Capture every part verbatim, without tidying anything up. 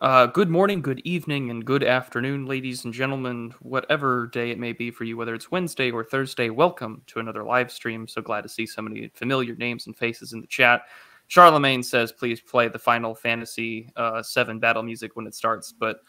Uh, good morning, good evening, and good afternoon, ladies and gentlemen, whatever day it may be for you, whether it's Wednesday or Thursday. Welcome to another live stream. So glad to see so many familiar names and faces in the chat. Charlemagne says, please play the Final Fantasy uh, seven battle music when it starts. But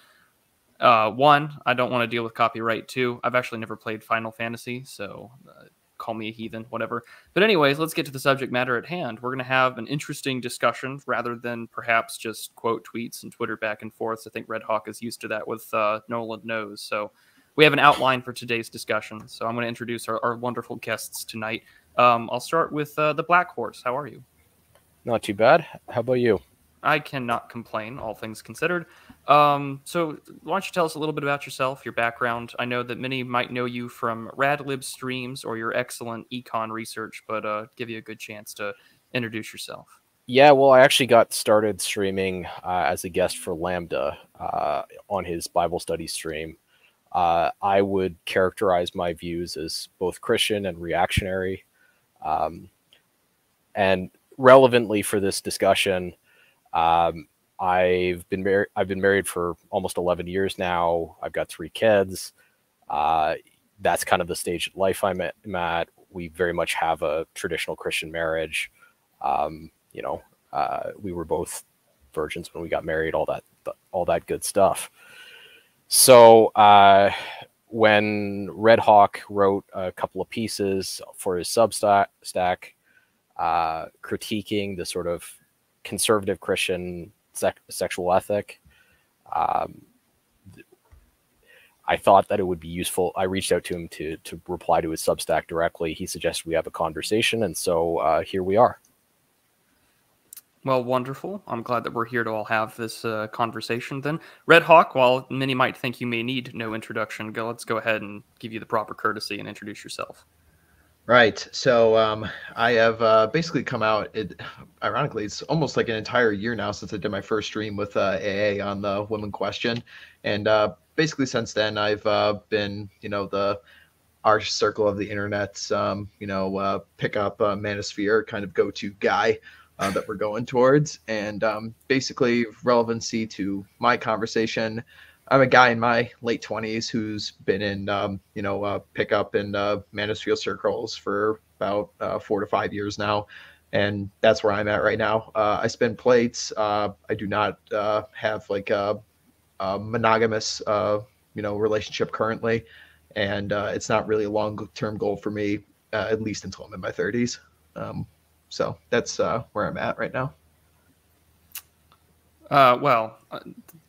uh, one, I don't want to deal with copyright. Two, I've actually never played Final Fantasy, so uh, call me a heathen, whatever. But anyways, let's get to the subject matter at hand. We're going to have an interesting discussion rather than perhaps just quote tweets and Twitter back and forth. I think Red Hawk is used to that with uh, Nolan Knows. So we have an outline for today's discussion. So I'm going to introduce our, our wonderful guests tonight. Um, I'll start with uh, the Black Horse. How are you? Not too bad. How about you? I cannot complain, all things considered. Um, so why don't you tell us a little bit about yourself, your background? I know that many might know you from RadLib streams or your excellent econ research, but uh, give you a good chance to introduce yourself. Yeah, well, I actually got started streaming uh, as a guest for Lambda uh, on his Bible study stream. Uh, I would characterize my views as both Christian and reactionary. Um, and relevantly for this discussion, um, I've been married. I've been married for almost eleven years now. I've got three kids. Uh, that's kind of the stage of life I'm at. I'm at. We very much have a traditional Christian marriage. Um, you know, uh, we were both virgins when we got married. All that, all that good stuff. So uh, when Red Hawk wrote a couple of pieces for his Substack, stack, uh, critiquing the sort of conservative Christian sec sexual ethic, um, I thought that it would be useful. I reached out to him to to reply to his Substack directly. He suggested we have a conversation, and so uh, here we are. Well, wonderful. I'm glad that we're here to all have this uh, conversation then. Red Hawk, while many might think you may need no introduction, go, let's go ahead and give you the proper courtesy and introduce yourself. Right. So um, I have uh, basically come out, it, ironically, it's almost like an entire year now since I did my first stream with uh, A A on the women question. And uh, basically since then, I've uh, been, you know, the our circle of the internet's, um, you know, uh, pick up uh, manosphere kind of go-to guy uh, that we're going towards. And um, basically relevancy to my conversation. I'm a guy in my late twenties who's been in, um, you know, uh, pickup and uh, manosphere circles for about uh, four to five years now, and that's where I'm at right now. Uh, I spin plates. Uh, I do not uh, have like a, a monogamous, uh, you know, relationship currently, and uh, it's not really a long-term goal for me, uh, at least until I'm in my thirties. Um, so that's uh, where I'm at right now. Uh, well, uh,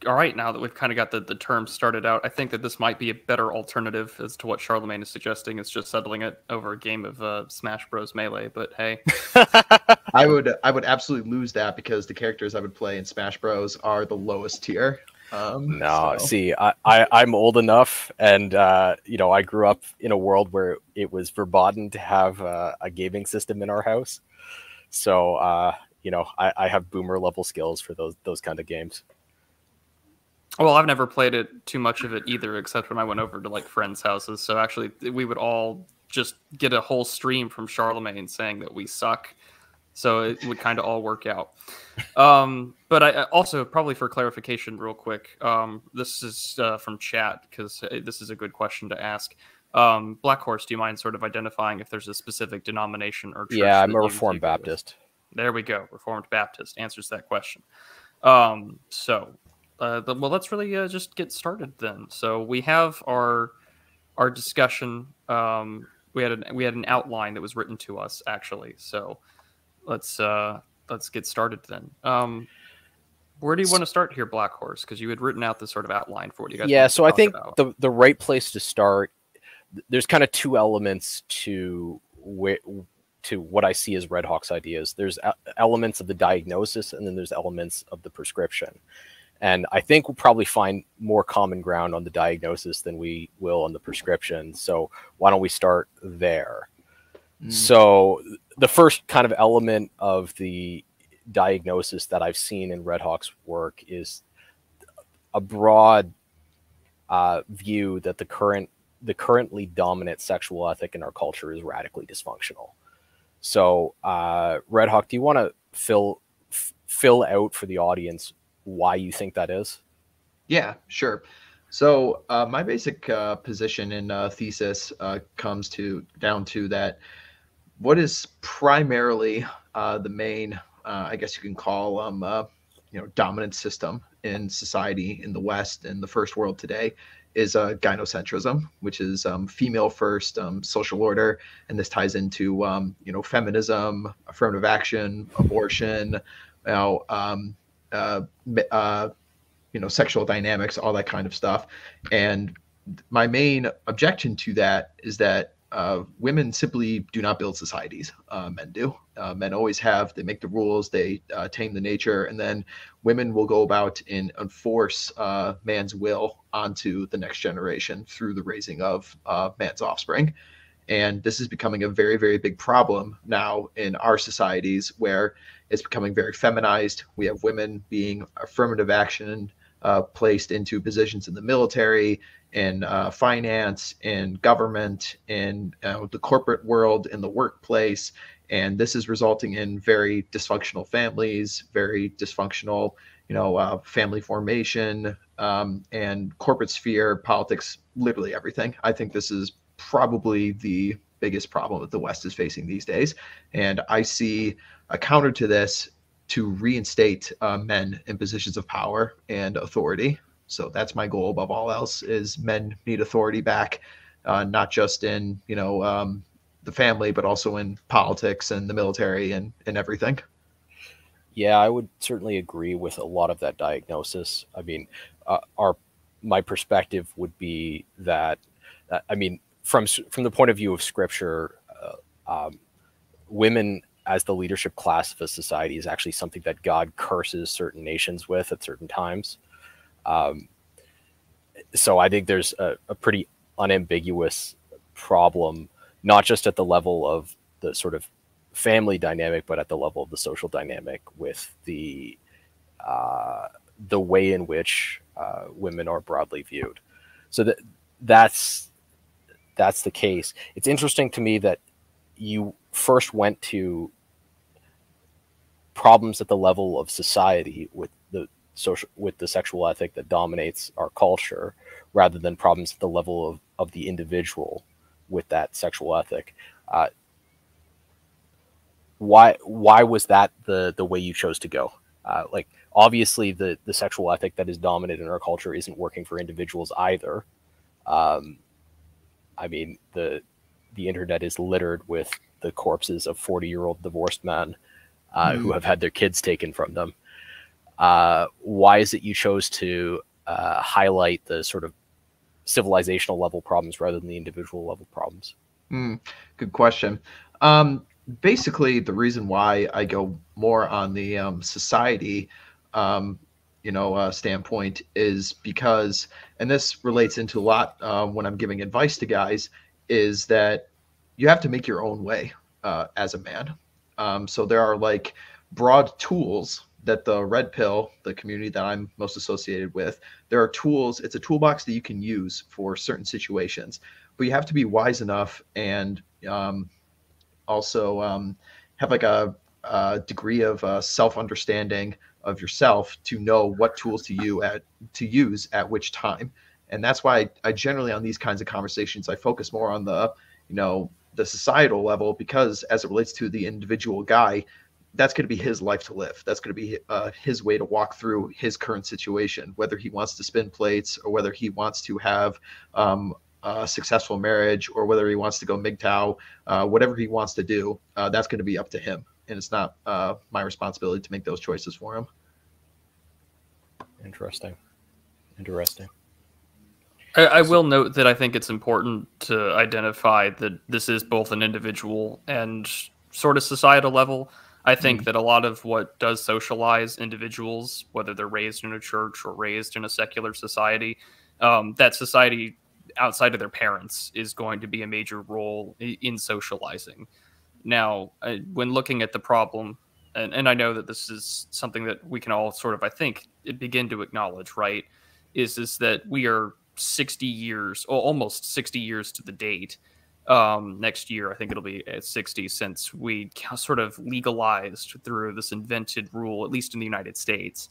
all right, now that we've kind of got the, the term started out, I think that this might be a better alternative as to what Charlemagne is suggesting. It's just settling it over a game of uh, Smash Bros. Melee, but hey. I would I would absolutely lose that because the characters I would play in Smash Bros. Are the lowest tier. Um, no, so. see, I, I, I'm old enough, and uh, you know, I grew up in a world where it was verboten to have uh, a gaming system in our house. So... Uh, You know, I, I have boomer level skills for those those kind of games. Well, I've never played it too much of it either, except when I went over to like friends' houses. So actually, we would all just get a whole stream from Charlemagne saying that we suck. So it would kind of all work out. Um, but I also probably for clarification, real quick, um, this is uh, from chat because this is a good question to ask. Um, Black Horse, do you mind sort of identifying if there's a specific denomination or church? Yeah, I'm a Reformed Baptist. With? There we go. Reformed Baptist answers that question. Um, so, uh, the, well, let's really uh, just get started then. So we have our our discussion. Um, we had an we had an outline that was written to us actually. So let's uh, let's get started then. Um, where do you want to start here, Black Horse? Because you had written out this sort of outline for what you guys. Yeah. So I think about. the the right place to start. There's kind of two elements to where. to what I see as Red Hawk's ideas. There's elements of the diagnosis, and then there's elements of the prescription. And I think we'll probably find more common ground on the diagnosis than we will on the prescription. So why don't we start there? Mm. So the first kind of element of the diagnosis that I've seen in Red Hawk's work is a broad uh, view that the current, the currently dominant sexual ethic in our culture is radically dysfunctional. So, uh, Red Hawk, do you want to fill f fill out for the audience why you think that is? Yeah, sure. So uh, my basic uh, position in uh, thesis uh, comes to down to that what is primarily uh, the main, uh, I guess you can call, um, uh, you know, dominant system in society in the West and the first world today is uh, gynocentrism, which is um, female first um, social order. And this ties into, um, you know, feminism, affirmative action, abortion, you know, um, uh, uh, you know, sexual dynamics, all that kind of stuff. And my main objection to that is that uh, women simply do not build societies. Uh, men do. Uh, men always have. They make the rules. They uh, tame the nature. And then women will go about and enforce uh, man's will onto the next generation through the raising of uh, man's offspring. And this is becoming a very, very big problem now in our societies where it's becoming very feminized. We have women being affirmative action uh, placed into positions in the military, in uh, finance, in government, in uh, the corporate world, in the workplace. And this is resulting in very dysfunctional families, very dysfunctional, you know, uh, family formation, um, and corporate sphere, politics, literally everything. I think this is probably the biggest problem that the West is facing these days. And I see a counter to this to reinstate uh, men in positions of power and authority. So that's my goal above all else, is men need authority back, uh, not just in, you know, um, the family, but also in politics and the military and, and everything. Yeah, I would certainly agree with a lot of that diagnosis. I mean, uh, our my perspective would be that, uh, I mean, from from the point of view of scripture, uh, um, women as the leadership class of a society is actually something that God curses certain nations with at certain times. Um, so I think there's a, a pretty unambiguous problem, not just at the level of the sort of family dynamic, but at the level of the social dynamic with the uh, the way in which uh, women are broadly viewed. So that that's that's the case. It's interesting to me that you first went to problems at the level of society with the social, with the sexual ethic that dominates our culture, rather than problems at the level of, of the individual with that sexual ethic. Uh, why why was that the the way you chose to go? Uh, like obviously the the sexual ethic that is dominant in our culture isn't working for individuals either. Um, I mean, the the internet is littered with the corpses of forty-year-old divorced men uh, mm-hmm. who have had their kids taken from them. Uh, why is it you chose to uh, highlight the sort of civilizational level problems rather than the individual level problems? Mm, good question. Um, basically, the reason why I go more on the um, society um, you know, uh, standpoint is because, and this relates into a lot uh, when I'm giving advice to guys, is that you have to make your own way uh, as a man. Um, so there are like broad tools that the red pill, the community that I'm most associated with, there are tools, it's a toolbox that you can use for certain situations, but you have to be wise enough and um, also um, have like a, a degree of uh, self-understanding of yourself to know what tools to, you at, to use at which time. And that's why I, I generally on these kinds of conversations, I focus more on the, you know, the societal level, because as it relates to the individual guy, that's going to be his life to live. That's going to be uh, his way to walk through his current situation, whether he wants to spin plates or whether he wants to have um, a successful marriage or whether he wants to go M G T O W, uh, whatever he wants to do, uh, that's going to be up to him. And it's not uh, my responsibility to make those choices for him. Interesting. Interesting. I, I will note that I think it's important to identify that this is both an individual and sort of societal level. I think that a lot of what does socialize individuals, whether they're raised in a church or raised in a secular society, um, that society outside of their parents is going to be a major role in socializing. Now, when looking at the problem, and, and I know that this is something that we can all sort of, I think, begin to acknowledge, right, is, is that we are sixty years, or almost sixty years to the date, Um, next year, I think it'll be at sixty, since we sort of legalized through this invented rule, at least in the United States,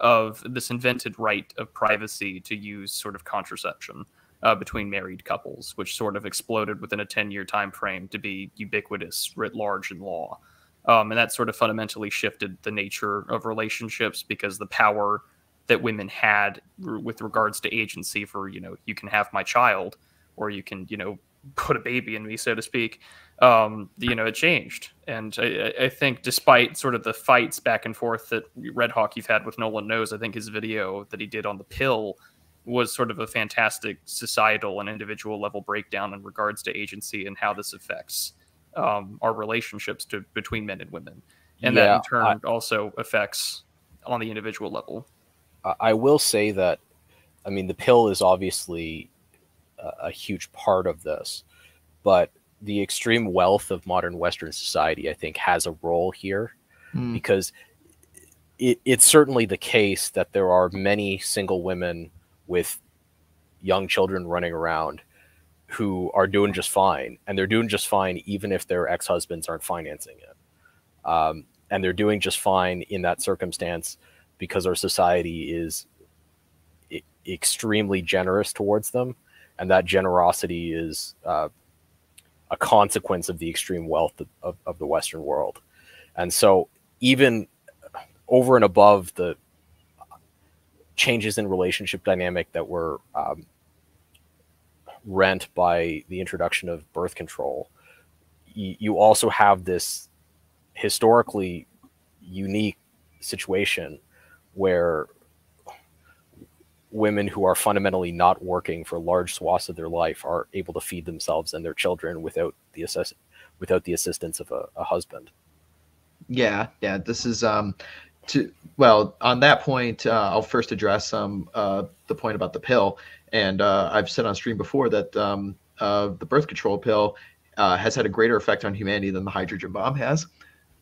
of this invented right of privacy to use sort of contraception uh, between married couples, which sort of exploded within a ten-year time frame to be ubiquitous writ large in law. Um, and that sort of fundamentally shifted the nature of relationships, because the power that women had with regards to agency for, you know, you can have my child, or you can, you know, put a baby in me, so to speak, um, you know, it changed. And I, I think despite sort of the fights back and forth that Red Hawk you've had with Nolan Knows, I think his video that he did on the pill was sort of a fantastic societal and individual level breakdown in regards to agency and how this affects um, our relationships to, between men and women. And yeah, that in turn I, also affects on the individual level. I will say that, I mean, the pill is obviously a, a huge part of this, but the extreme wealth of modern Western society, I think, has a role here, mm. because it, it's certainly the case that there are many single women with young children running around who are doing just fine, and they're doing just fine even if their ex-husbands aren't financing it. Um, and they're doing just fine in that circumstance because our society is I extremely generous towards them, and that generosity is uh, a consequence of the extreme wealth of, of, of the Western world. And so even over and above the changes in relationship dynamic that were um, rent by the introduction of birth control, y you also have this historically unique situation where women who are fundamentally not working for large swaths of their life are able to feed themselves and their children without the assist without the assistance of a, a husband. Yeah, yeah. This is um, to well on that point. Uh, I'll first address um uh, the point about the pill, and uh, I've said on stream before that um, uh, the birth control pill uh, has had a greater effect on humanity than the hydrogen bomb has,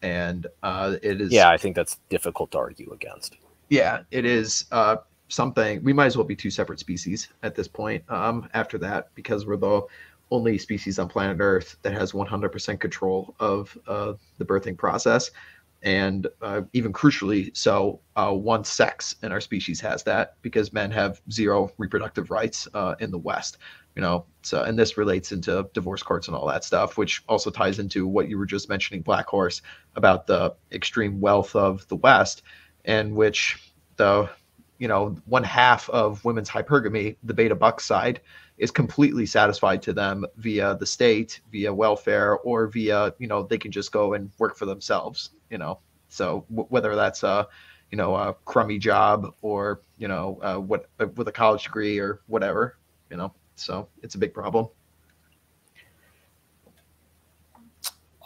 and uh, it is. Yeah, I think that's difficult to argue against. Yeah, it is uh, something. We might as well be two separate species at this point um, after that, because we're the only species on planet Earth that has one hundred percent control of uh, the birthing process. And uh, even crucially, so uh, one sex in our species has that, because men have zero reproductive rights uh, in the West. You know, so, and this relates into divorce courts and all that stuff, which also ties into what you were just mentioning, Black Horse, about the extreme wealth of the West, in which the, you know, one half of women's hypergamy, the beta buck side, is completely satisfied to them via the state, via welfare, or via, you know, they can just go and work for themselves, you know. So w whether that's a, you know, a crummy job, or, you know, uh, what uh, with a college degree or whatever, you know, so it's a big problem.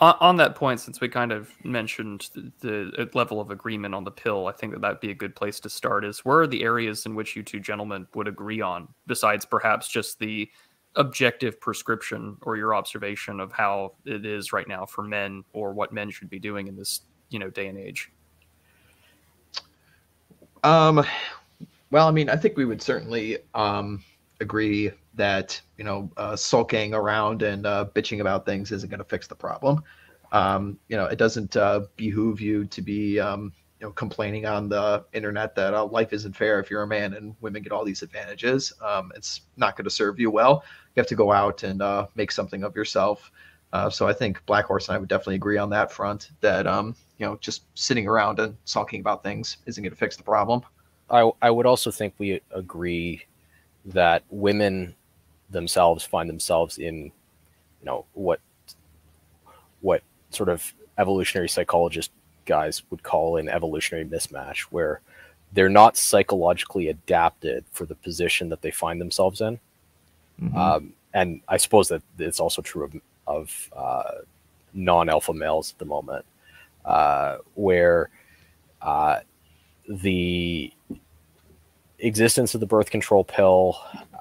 On that point, since we kind of mentioned the level of agreement on the pill, I think that that'd be a good place to start. Is where are the areas in which you two gentlemen would agree on, besides perhaps just the objective prescription or your observation of how it is right now for men, or what men should be doing in this, you know, day and age? Um, well, I mean, I think we would certainly um, agree that, you know, uh, sulking around and uh, bitching about things isn't going to fix the problem. Um, you know, it doesn't uh, behoove you to be, um, you know, complaining on the internet that uh, life isn't fair if you're a man and women get all these advantages. Um, it's not going to serve you well. You have to go out and uh, make something of yourself. Uh, so I think Black Horse and I would definitely agree on that front, that, um, you know, just sitting around and sulking about things isn't going to fix the problem. I, I would also think we agree that women themselves find themselves in, you know, what what sort of evolutionary psychologist guys would call an evolutionary mismatch, where they're not psychologically adapted for the position that they find themselves in. Mm-hmm. Um, and I suppose that it's also true of, of uh, non-alpha males at the moment, uh, where uh, the existence of the birth control pill,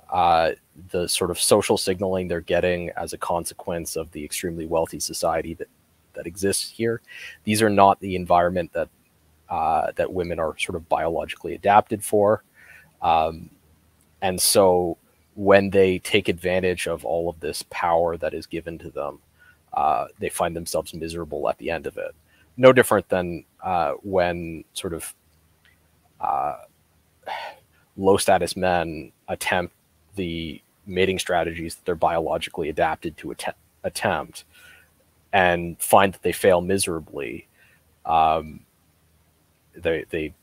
uh, the sort of social signaling they're getting as a consequence of the extremely wealthy society that, that exists here, these are not the environment that, uh, that women are sort of biologically adapted for. Um, and so when they take advantage of all of this power that is given to them, uh, they find themselves miserable at the end of it. No different than uh, when sort of uh, low status men attempt the mating strategies that they're biologically adapted to att attempt and find that they fail miserably. Um, they, they,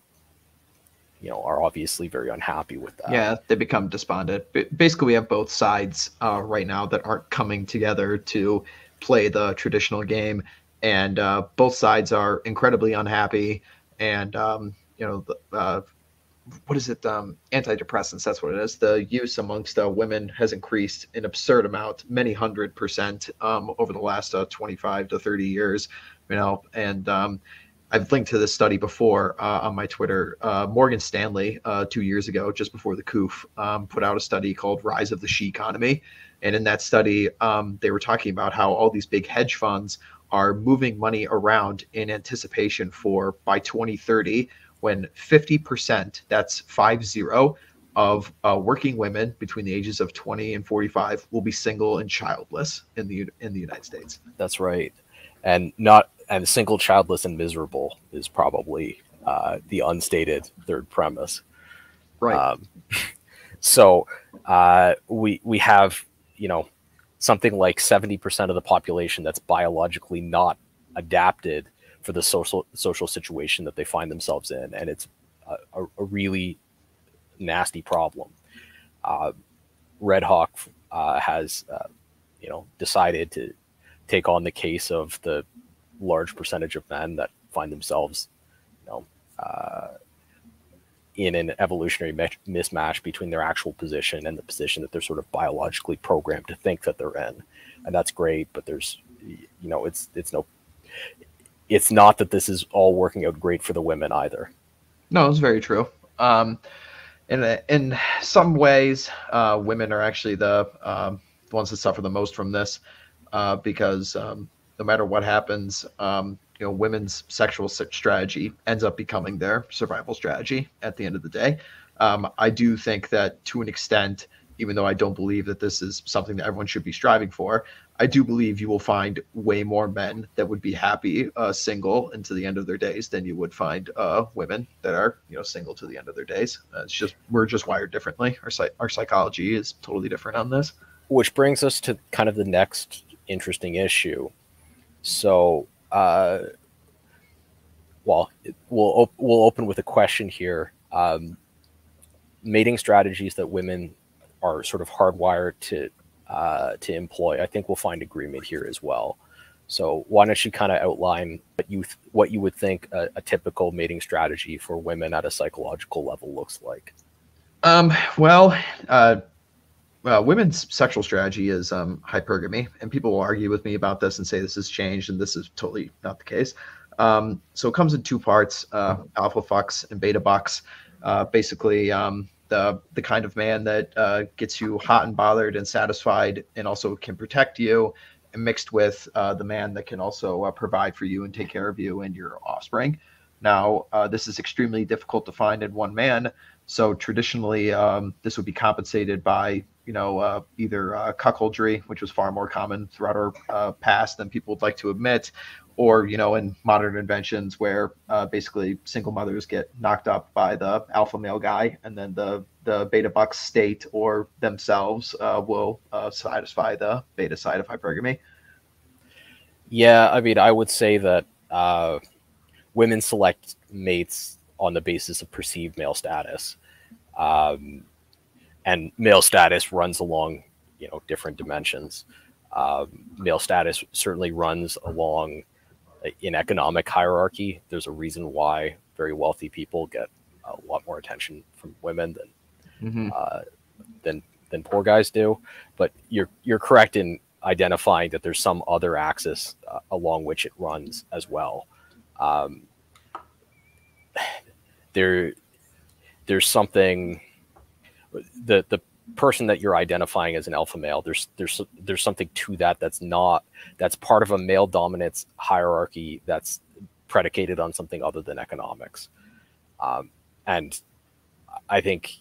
you know, are obviously very unhappy with that. Yeah, they become despondent. Basically, we have both sides uh, right now that aren't coming together to play the traditional game, and uh, both sides are incredibly unhappy. And um, you know, the, uh, what is it? Um, antidepressants. That's what it is. The use amongst uh, women has increased an absurd amount, many hundred percent um, over the last uh, twenty-five to thirty years. You know, and um, I've linked to this study before uh, on my Twitter. Uh, Morgan Stanley, uh, two years ago, just before the coup, um, put out a study called Rise of the She Economy. And in that study, um, they were talking about how all these big hedge funds are moving money around in anticipation for, by twenty thirty, when fifty percent, that's five zero, of uh, working women between the ages of twenty and forty-five will be single and childless in the, in the United States. That's right. And not, and single, childless, and miserable is probably uh, the unstated third premise. Right. Um, so uh, we we have, you know, something like seventy percent of the population that's biologically not adapted for the social social situation that they find themselves in, and it's a, a really nasty problem. Uh, Red Hawk uh, has, uh, you know, decided to take on the case of the large percentage of men that find themselves, you know, uh, in an evolutionary mismatch between their actual position and the position that they're sort of biologically programmed to think that they're in. And that's great, but there's, you know, it's, it's no, it's not that this is all working out great for the women either. No, it's very true. Um, and in some ways, uh, women are actually the, um, the ones that suffer the most from this, uh, because, um, no matter what happens, um, you know, women's sexual strategy ends up becoming their survival strategy at the end of the day. Um, I do think that to an extent, even though I don't believe that this is something that everyone should be striving for, I do believe you will find way more men that would be happy uh, single until the end of their days than you would find uh, women that are, you know, single to the end of their days. Uh, it's just, we're just wired differently. Our, our psychology is totally different on this. Which brings us to kind of the next interesting issue. So, uh, well, we'll, op we'll open with a question here. Um, mating strategies that women are sort of hardwired to, uh, to employ, I think we'll find agreement here as well. So why don't you kind of outline what you, th what you would think a, a typical mating strategy for women at a psychological level looks like? Um, well, uh, Well, women's sexual strategy is um, hypergamy, and people will argue with me about this and say this has changed, and this is totally not the case. Um, so it comes in two parts, uh, alpha fucks and beta bucks. Uh, basically, um, the, the kind of man that uh, gets you hot and bothered and satisfied and also can protect you, and mixed with uh, the man that can also uh, provide for you and take care of you and your offspring. Now, uh, this is extremely difficult to find in one man. So traditionally, um, this would be compensated by, you know, uh, either uh, cuckoldry, which was far more common throughout our uh, past than people would like to admit, or, you know, in modern inventions where uh, basically single mothers get knocked up by the alpha male guy, and then the, the beta bucks state or themselves uh, will uh, satisfy the beta side of hypergamy. Yeah, I mean, I would say that uh, women select mates on the basis of perceived male status. Um, and male status runs along, you know, different dimensions. Um, male status certainly runs along in economic hierarchy. There's a reason why very wealthy people get a lot more attention from women than, mm-hmm. uh, than, than poor guys do. But you're, you're correct in identifying that there's some other axis uh, along which it runs as well. Um, There, there's something, the the person that you're identifying as an alpha male, There's there's there's something to that that's not that's part of a male dominance hierarchy that's predicated on something other than economics, um, and I think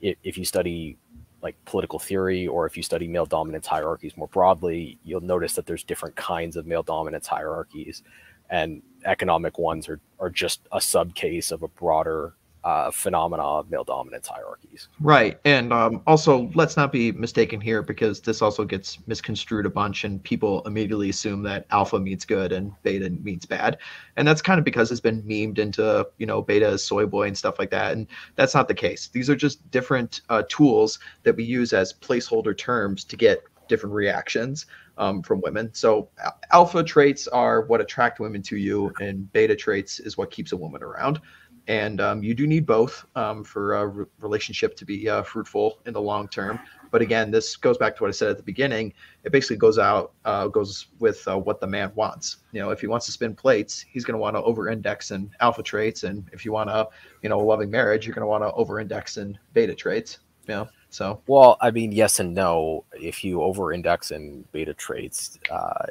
if, if you study like political theory, or if you study male dominance hierarchies more broadly, you'll notice that there's different kinds of male dominance hierarchies. and economic ones are, are just a subcase of a broader uh, phenomena of male dominance hierarchies. Right. And um, also, let's not be mistaken here, because this also gets misconstrued a bunch, and people immediately assume that alpha means good and beta means bad. And that's kind of because it's been memed into, you know, beta as soy boy and stuff like that. And that's not the case. These are just different uh, tools that we use as placeholder terms to get different reactions um, from women. So alpha traits are what attract women to you, and beta traits is what keeps a woman around. And um, you do need both um, for a re- relationship to be uh, fruitful in the long term. But again, this goes back to what I said at the beginning. It basically goes out, uh, goes with uh, what the man wants. You know, if he wants to spin plates, he's going to want to over-index in alpha traits. And if you want to, you know, a loving marriage, you're going to want to over-index in beta traits. You know, so. Well, I mean, yes and no. If you over-index in beta traits, uh,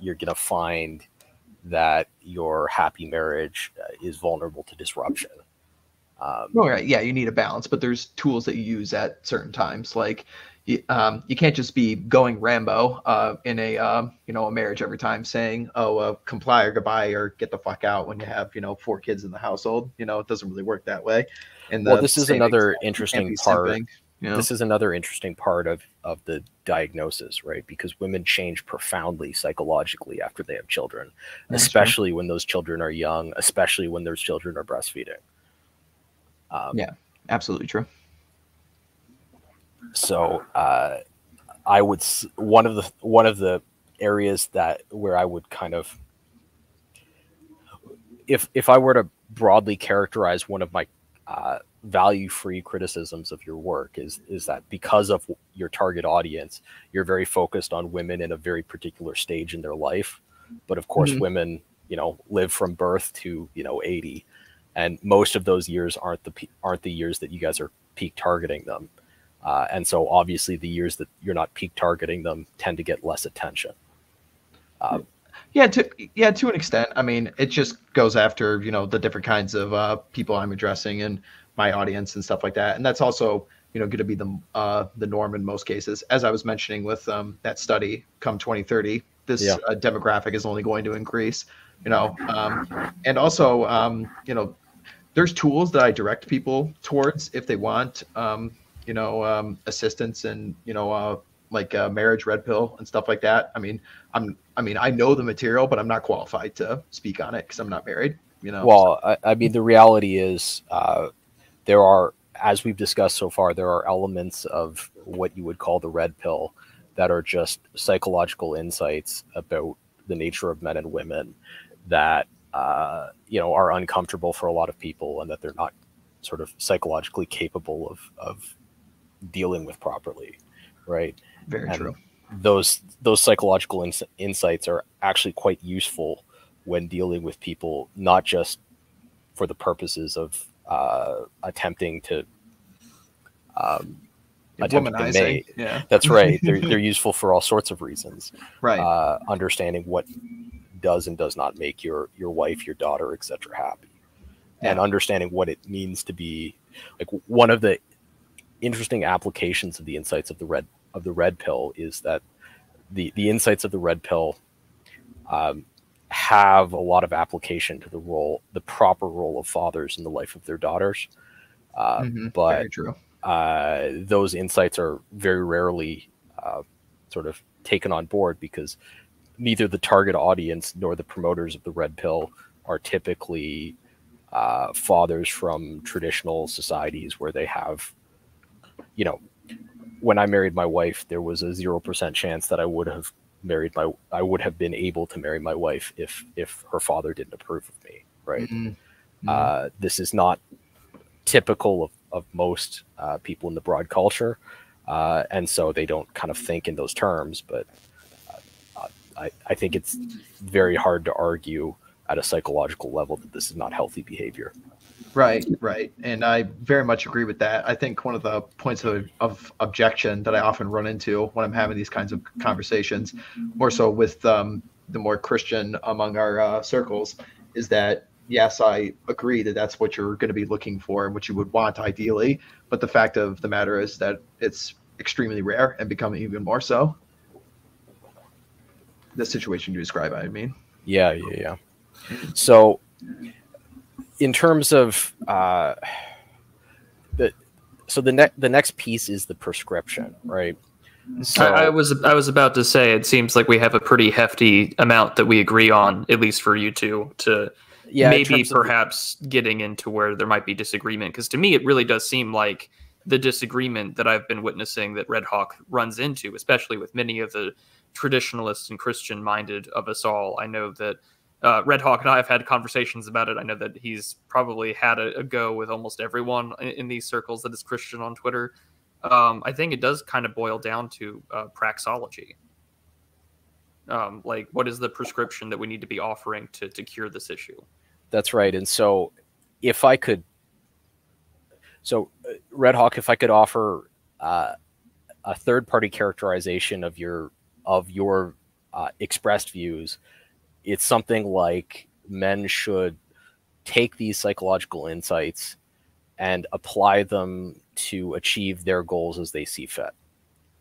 you're going to find that your happy marriage is vulnerable to disruption. Um, All right. Yeah, you need a balance, but there's tools that you use at certain times. Like you, um, you can't just be going Rambo uh, in a, um, you know, a marriage every time saying, oh, uh, comply or goodbye or get the fuck out when you have, you know, four kids in the household. You know, it doesn't really work that way. And well, this is another interesting part. Simping, you know? This is another interesting part of, of the diagnosis, right? Because women change profoundly psychologically after they have children, That's especially true. when those children are young, especially when those children are breastfeeding. Um, yeah, absolutely true. So uh, I would one of the one of the areas that where I would kind of, if if I were to broadly characterize one of my uh, value-free criticisms of your work is is that because of your target audience, you're very focused on women in a very particular stage in their life. But of course, mm-hmm. women, you know, live from birth to, you know, eighty, and most of those years aren't the aren't the years that you guys are peak targeting them. Uh, and so obviously, the years that you're not peak targeting them tend to get less attention. Uh, Yeah, to yeah, to an extent. I mean, it just goes after, you know, the different kinds of uh, people I'm addressing and my audience and stuff like that. And that's also, you know, going to be the uh, the norm in most cases. As I was mentioning with um, that study, come twenty thirty, this yeah. uh, demographic is only going to increase. You know, um, and also, um, you know, there's tools that I direct people towards if they want, um, you know, um, assistance and, you know, uh, like uh, marriage red pill and stuff like that. I mean, I'm. I mean, I know the material, but I'm not qualified to speak on it because I'm not married, you know? Well, so. I, I mean, the reality is uh, there are, as we've discussed so far, there are elements of what you would call the red pill that are just psychological insights about the nature of men and women that, uh, you know, are uncomfortable for a lot of people and that they're not sort of psychologically capable of, of dealing with properly, right? Very and, true. Those those psychological ins- insights are actually quite useful when dealing with people, not just for the purposes of uh, attempting to um, attempt to mate. Yeah, that's right. They're they're useful for all sorts of reasons. Right. Uh, understanding what does and does not make your your wife, your daughter, et cetera, happy, yeah. and understanding what it means to be like one of the interesting applications of the insights of the red. of the red pill is that the, the insights of the red pill um, have a lot of application to the role, the proper role of fathers in the life of their daughters. Uh, mm-hmm, but uh, those insights are very rarely uh, sort of taken on board because neither the target audience nor the promoters of the red pill are typically uh, fathers from traditional societies where they have, you know, when I married my wife, there was a zero percent chance that I would have married my, I would have been able to marry my wife if, if her father didn't approve of me. Right. Mm-hmm. Mm-hmm. Uh, this is not typical of, of most uh, people in the broad culture. Uh, and so they don't kind of think in those terms, but uh, I, I think it's very hard to argue at a psychological level that this is not healthy behavior. Right, right. And I very much agree with that. I think one of the points of, of objection that I often run into when I'm having these kinds of conversations, more so with um, the more Christian among our uh, circles, is that, yes, I agree that that's what you're going to be looking for and what you would want ideally. But the fact of the matter is that it's extremely rare and becoming even more so. The situation you describe, I mean. Yeah, yeah, yeah. So in terms of uh, the so the next the next piece is the prescription, right? So I, I was I was about to say it seems like we have a pretty hefty amount that we agree on, at least for you two, to yeah, maybe perhaps the, getting into where there might be disagreement, because to me it really does seem like the disagreement that I've been witnessing that Red Hawk runs into, especially with many of the traditionalists and Christian-minded of us all. I know that uh, Red Hawk and I have had conversations about it. I know that he's probably had a, a go with almost everyone in, in these circles that is Christian on Twitter. Um, I think it does kind of boil down to uh, praxology. Um, like, what is the prescription that we need to be offering to, to cure this issue? That's right. And so if I could... So, Red Hawk, if I could offer uh, a third-party characterization of your of your uh, expressed views, it's something like men should take these psychological insights and apply them to achieve their goals as they see fit,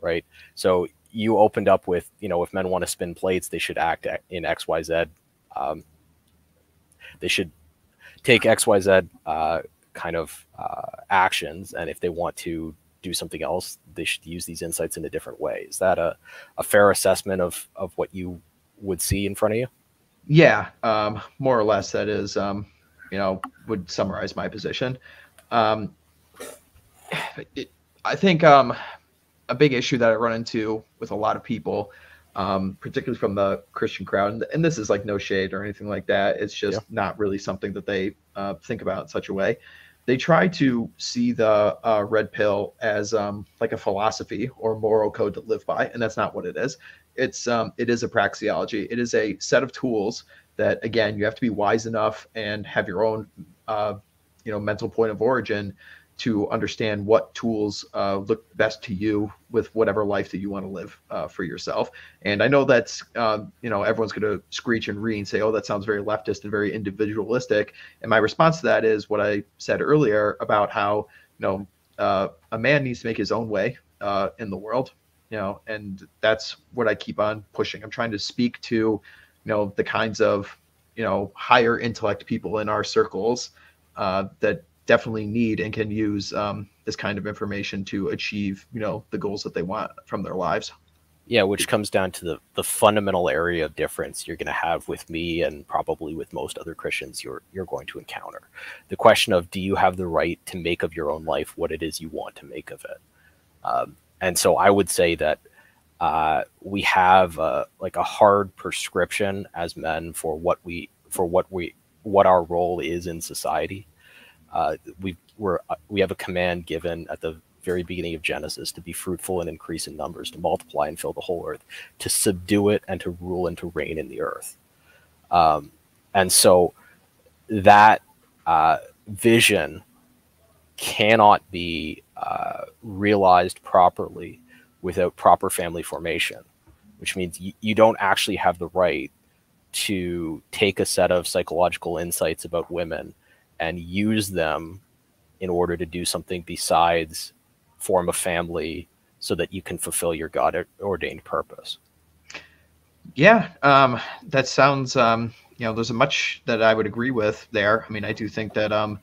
right? So you opened up with, you know, if men want to spin plates, they should act in X, Y, Z. Um, they should take X, Y, Z uh, kind of uh, actions, and if they want to do something else, they should use these insights in a different way. Is that a, a fair assessment of, of what you would see in front of you? Yeah, um, more or less that is, um, you know, would summarize my position. Um, it, I think um, a big issue that I run into with a lot of people, um, particularly from the Christian crowd, and, and this is like no shade or anything like that, it's just yeah. not really something that they uh, think about in such a way. They try to see the uh, red pill as um, like a philosophy or moral code to live by, and that's not what it is. It's um, it is a praxeology. It is a set of tools that, again, you have to be wise enough and have your own uh, you know, mental point of origin to understand what tools uh, look best to you with whatever life that you want to live uh, for yourself. And I know that's, uh, you know, everyone's going to screech and read and say, oh, that sounds very leftist and very individualistic. And my response to that is what I said earlier about how, you know, uh, a man needs to make his own way uh, in the world, you know, and that's what I keep on pushing. I'm trying to speak to, you know, the kinds of, you know, higher intellect people in our circles uh, that definitely need and can use um, this kind of information to achieve, you know, the goals that they want from their lives. Yeah, which comes down to the, the fundamental area of difference you're going to have with me and probably with most other Christians you're, you're going to encounter. The question of, do you have the right to make of your own life what it is you want to make of it? Um, and so I would say that uh, we have a, like a hard prescription as men for what we, for what we, what our role is in society. Uh, we we're, we have a command given at the very beginning of Genesis to be fruitful and increase in numbers, to multiply and fill the whole earth, to subdue it and to rule and to reign in the earth. Um, and so that uh, vision cannot be uh, realized properly without proper family formation, which means y you don't actually have the right to take a set of psychological insights about women and use them in order to do something besides form a family so that you can fulfill your God-ordained purpose. Yeah, um, that sounds, um, you know, there's a much that I would agree with there. I mean, I do think that, um,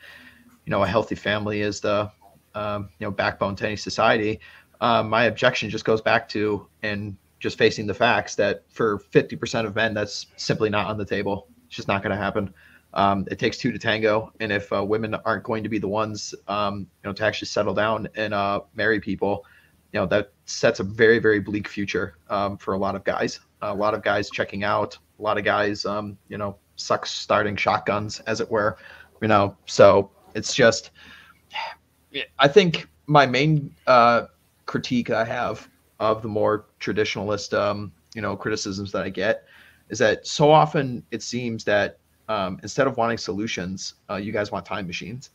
you know, a healthy family is the, um, you know, backbone to any society. Uh, my objection just goes back to, and just facing the facts that for fifty percent of men, that's simply not on the table. It's just not going to happen. Um, it takes two to tango, and if uh, women aren't going to be the ones, um, you know, to actually settle down and uh, marry people, you know, that sets a very, very bleak future um, for a lot of guys. A lot of guys checking out. A lot of guys, um, you know, sucks starting shotguns, as it were. You know, so it's just. I think my main uh, critique I have of the more traditionalist, um, you know, criticisms that I get is that so often it seems that. Um, instead of wanting solutions, uh, you guys want time machines.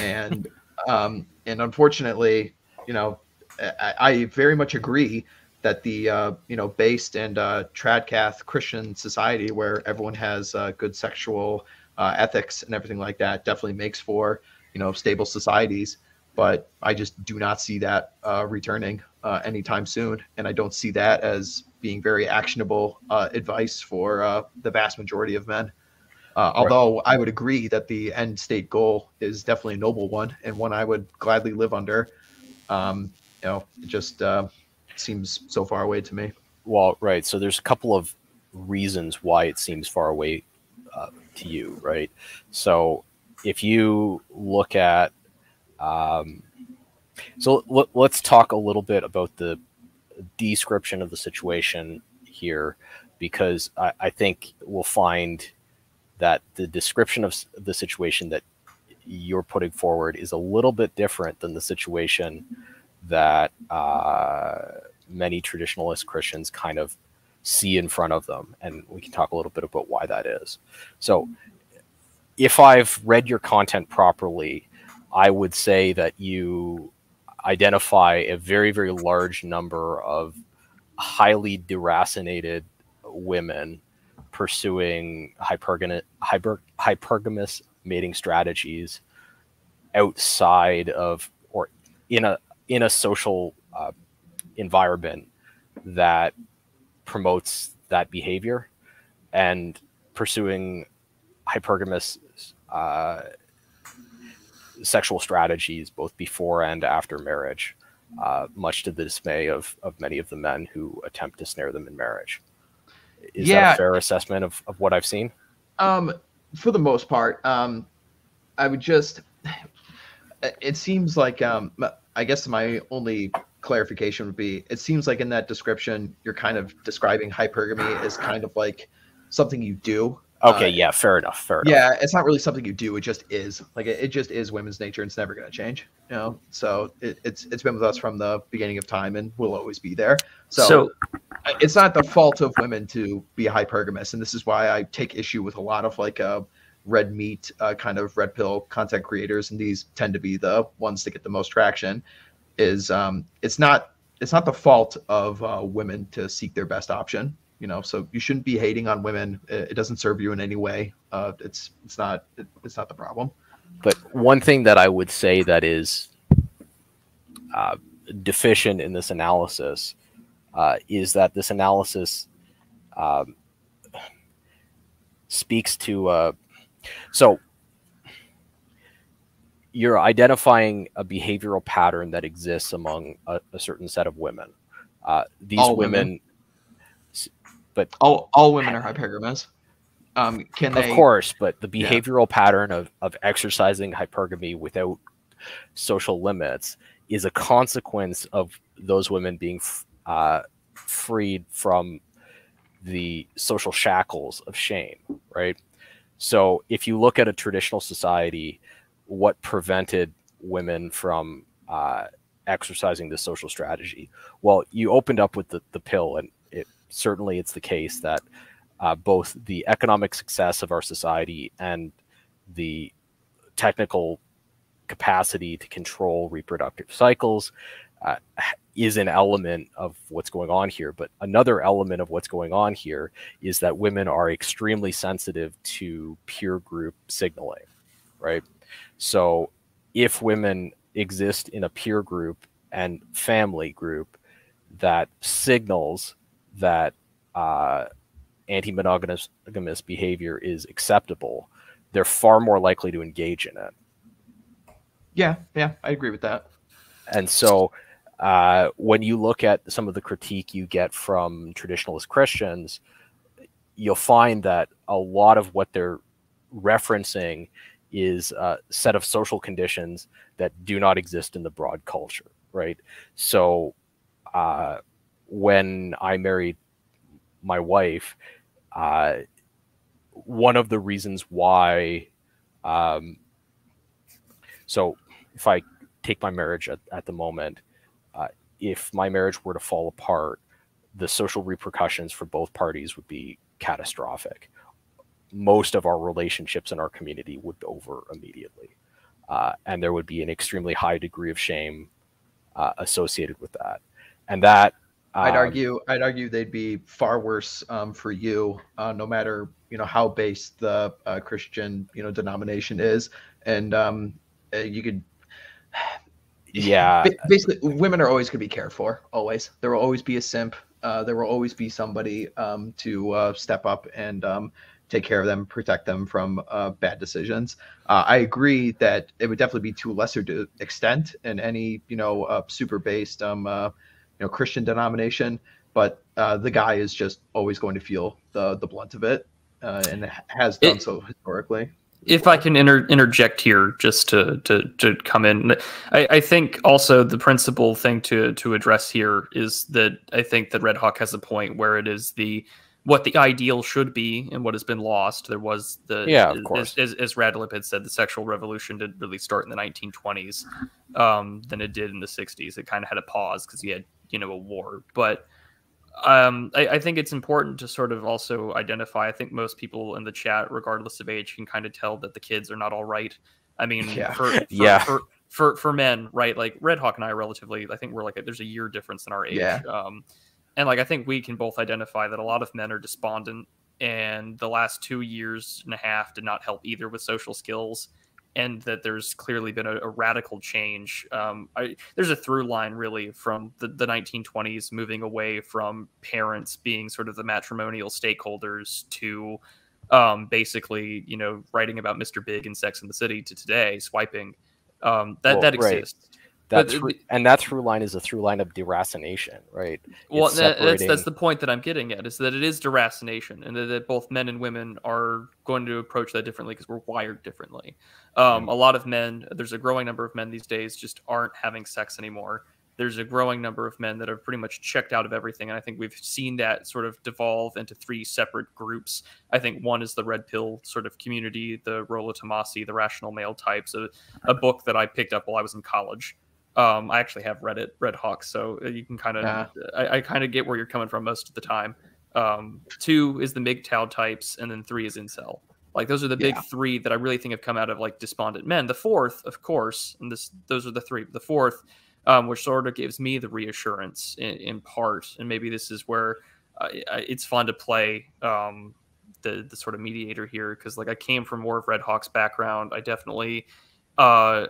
And, um, and unfortunately, you know, I, I very much agree that the, uh, you know, based and uh, tradcath Christian society where everyone has uh, good sexual uh, ethics and everything like that definitely makes for, you know, stable societies. But I just do not see that uh, returning uh, anytime soon. And I don't see that as being very actionable uh, advice for uh, the vast majority of men. Uh, although right. I would agree that the end state goal is definitely a noble one and one I would gladly live under. Um, you know, it just uh, seems so far away to me. Well, right. So there's a couple of reasons why it seems far away uh, to you, right? So if you look at, um, so l- let's talk a little bit about the description of the situation here, because I, I think we'll find that the description of the situation that you're putting forward is a little bit different than the situation that uh, many traditionalist Christians kind of see in front of them. And we can talk a little bit about why that is. So if I've read your content properly, I would say that you identify a very, very large number of highly deracinated women pursuing hypergamy, hyper, hypergamous mating strategies outside of, or in a in a social uh, environment that promotes that behavior, and pursuing hypergamous uh, sexual strategies both before and after marriage, uh, much to the dismay of, of many of the men who attempt to snare them in marriage. Is yeah. that a fair assessment of, of what I've seen? Um, for the most part, um, I would just, it seems like, um, I guess my only clarification would be, it seems like in that description, you're kind of describing hypergamy as kind of like something you do. Okay. Uh, yeah. Fair enough. Fair enough. Yeah. It's not really something you do. It just is like, it, it just is women's nature. And it's never going to change, you know? So it, it's, it's been with us from the beginning of time and will always be there. So, so it's not the fault of women to be hypergamous. And this is why I take issue with a lot of like a uh, red meat, uh, kind of red pill content creators. And these tend to be the ones that get the most traction is, um, it's not, it's not the fault of uh, women to seek their best option. You know, so you shouldn't be hating on women. It doesn't serve you in any way. Uh, it's it's not it, it's not the problem. But one thing that I would say that is uh, deficient in this analysis uh, is that this analysis um, speaks to. Uh, so you're identifying a behavioral pattern that exists among a, a certain set of women. Uh, these All women. women But all, all women are hypergamous. Um, can they? Of course, but the behavioral yeah. pattern of, of exercising hypergamy without social limits is a consequence of those women being uh, freed from the social shackles of shame, right? So if you look at a traditional society, what prevented women from uh, exercising this social strategy? Well, you opened up with the, the pill, and certainly it's the case that uh, both the economic success of our society and the technical capacity to control reproductive cycles uh, is an element of what's going on here. But another element of what's going on here is that women are extremely sensitive to peer group signaling, right? So if women exist in a peer group and family group that signals that uh, anti-monogamous behavior is acceptable, they're far more likely to engage in it. Yeah, yeah, I agree with that. And so uh, when you look at some of the critique you get from traditionalist Christians, you'll find that a lot of what they're referencing is a set of social conditions that do not exist in the broad culture, right? So uh, when I married my wife, uh, one of the reasons why, um, so if I take my marriage at, at the moment, uh, if my marriage were to fall apart, the social repercussions for both parties would be catastrophic. Most of our relationships in our community would be over immediately. Uh, and there would be an extremely high degree of shame uh, associated with that. And that, I'd argue, I'd argue they'd be far worse um, for you, uh, no matter you know how based the uh, Christian you know denomination is, and um, you could, yeah, basically, women are always going to be cared for. Always, there will always be a simp. Uh, there will always be somebody um, to uh, step up and um, take care of them, protect them from uh, bad decisions. Uh, I agree that it would definitely be to a lesser de- extent in any, you know, uh, super based, um, uh, you know, Christian denomination. But uh, the guy is just always going to feel the the brunt of it, uh, and has done it, so historically. If I can inter- interject here, just to to to come in, I, I think also the principal thing to to address here is that I think that Red Hawk has a point where it is the what the ideal should be and what has been lost. There was the, yeah, of course. As, as, as RadLib had said, the sexual revolution didn't really start in the nineteen twenties um, than it did in the sixties. It kind of had a pause because you had, you know, a war. But um, I, I think it's important to sort of also identify, I think most people in the chat, regardless of age, can kind of tell that the kids are not all right. I mean, yeah. For, for, yeah. For, for, for men, right? Like Red Hawk and I are relatively, I think we're like, a, there's a year difference in our age. Yeah. Um, And like I think we can both identify that a lot of men are despondent, and the last two years and a half did not help either with social skills, and that there's clearly been a, a radical change. Um, I, there's a through line really from the, the nineteen twenties moving away from parents being sort of the matrimonial stakeholders to um, basically, you know, writing about Mister Big and Sex and the City to today, swiping. Um, that, well, that exists. Right. That's and that through line is a through line of deracination, right? Well, separating... that's that's the point that I'm getting at, is that it is deracination, and that, that both men and women are going to approach that differently because we're wired differently. Um, a lot of men, there's a growing number of men these days just aren't having sex anymore. There's a growing number of men that are pretty much checked out of everything, and I think we've seen that sort of devolve into three separate groups. I think one is the red pill sort of community, the Rollo Tomassi, the Rational Male types, a, a book that I picked up while I was in college. Um, I actually have read it, Red Hawk, so you can kind of, yeah. I, I kind of get where you're coming from most of the time. Um, two is the M G T O W types, and then three is incel. Like those are the big yeah. three that I really think have come out of like despondent men. The fourth, of course, and this, those are the three. The fourth, um, which sort of gives me the reassurance in, in part, and maybe this is where uh, it's fun to play um, the the sort of mediator here, because like I came from more of Red Hawk's background. I definitely. Uh,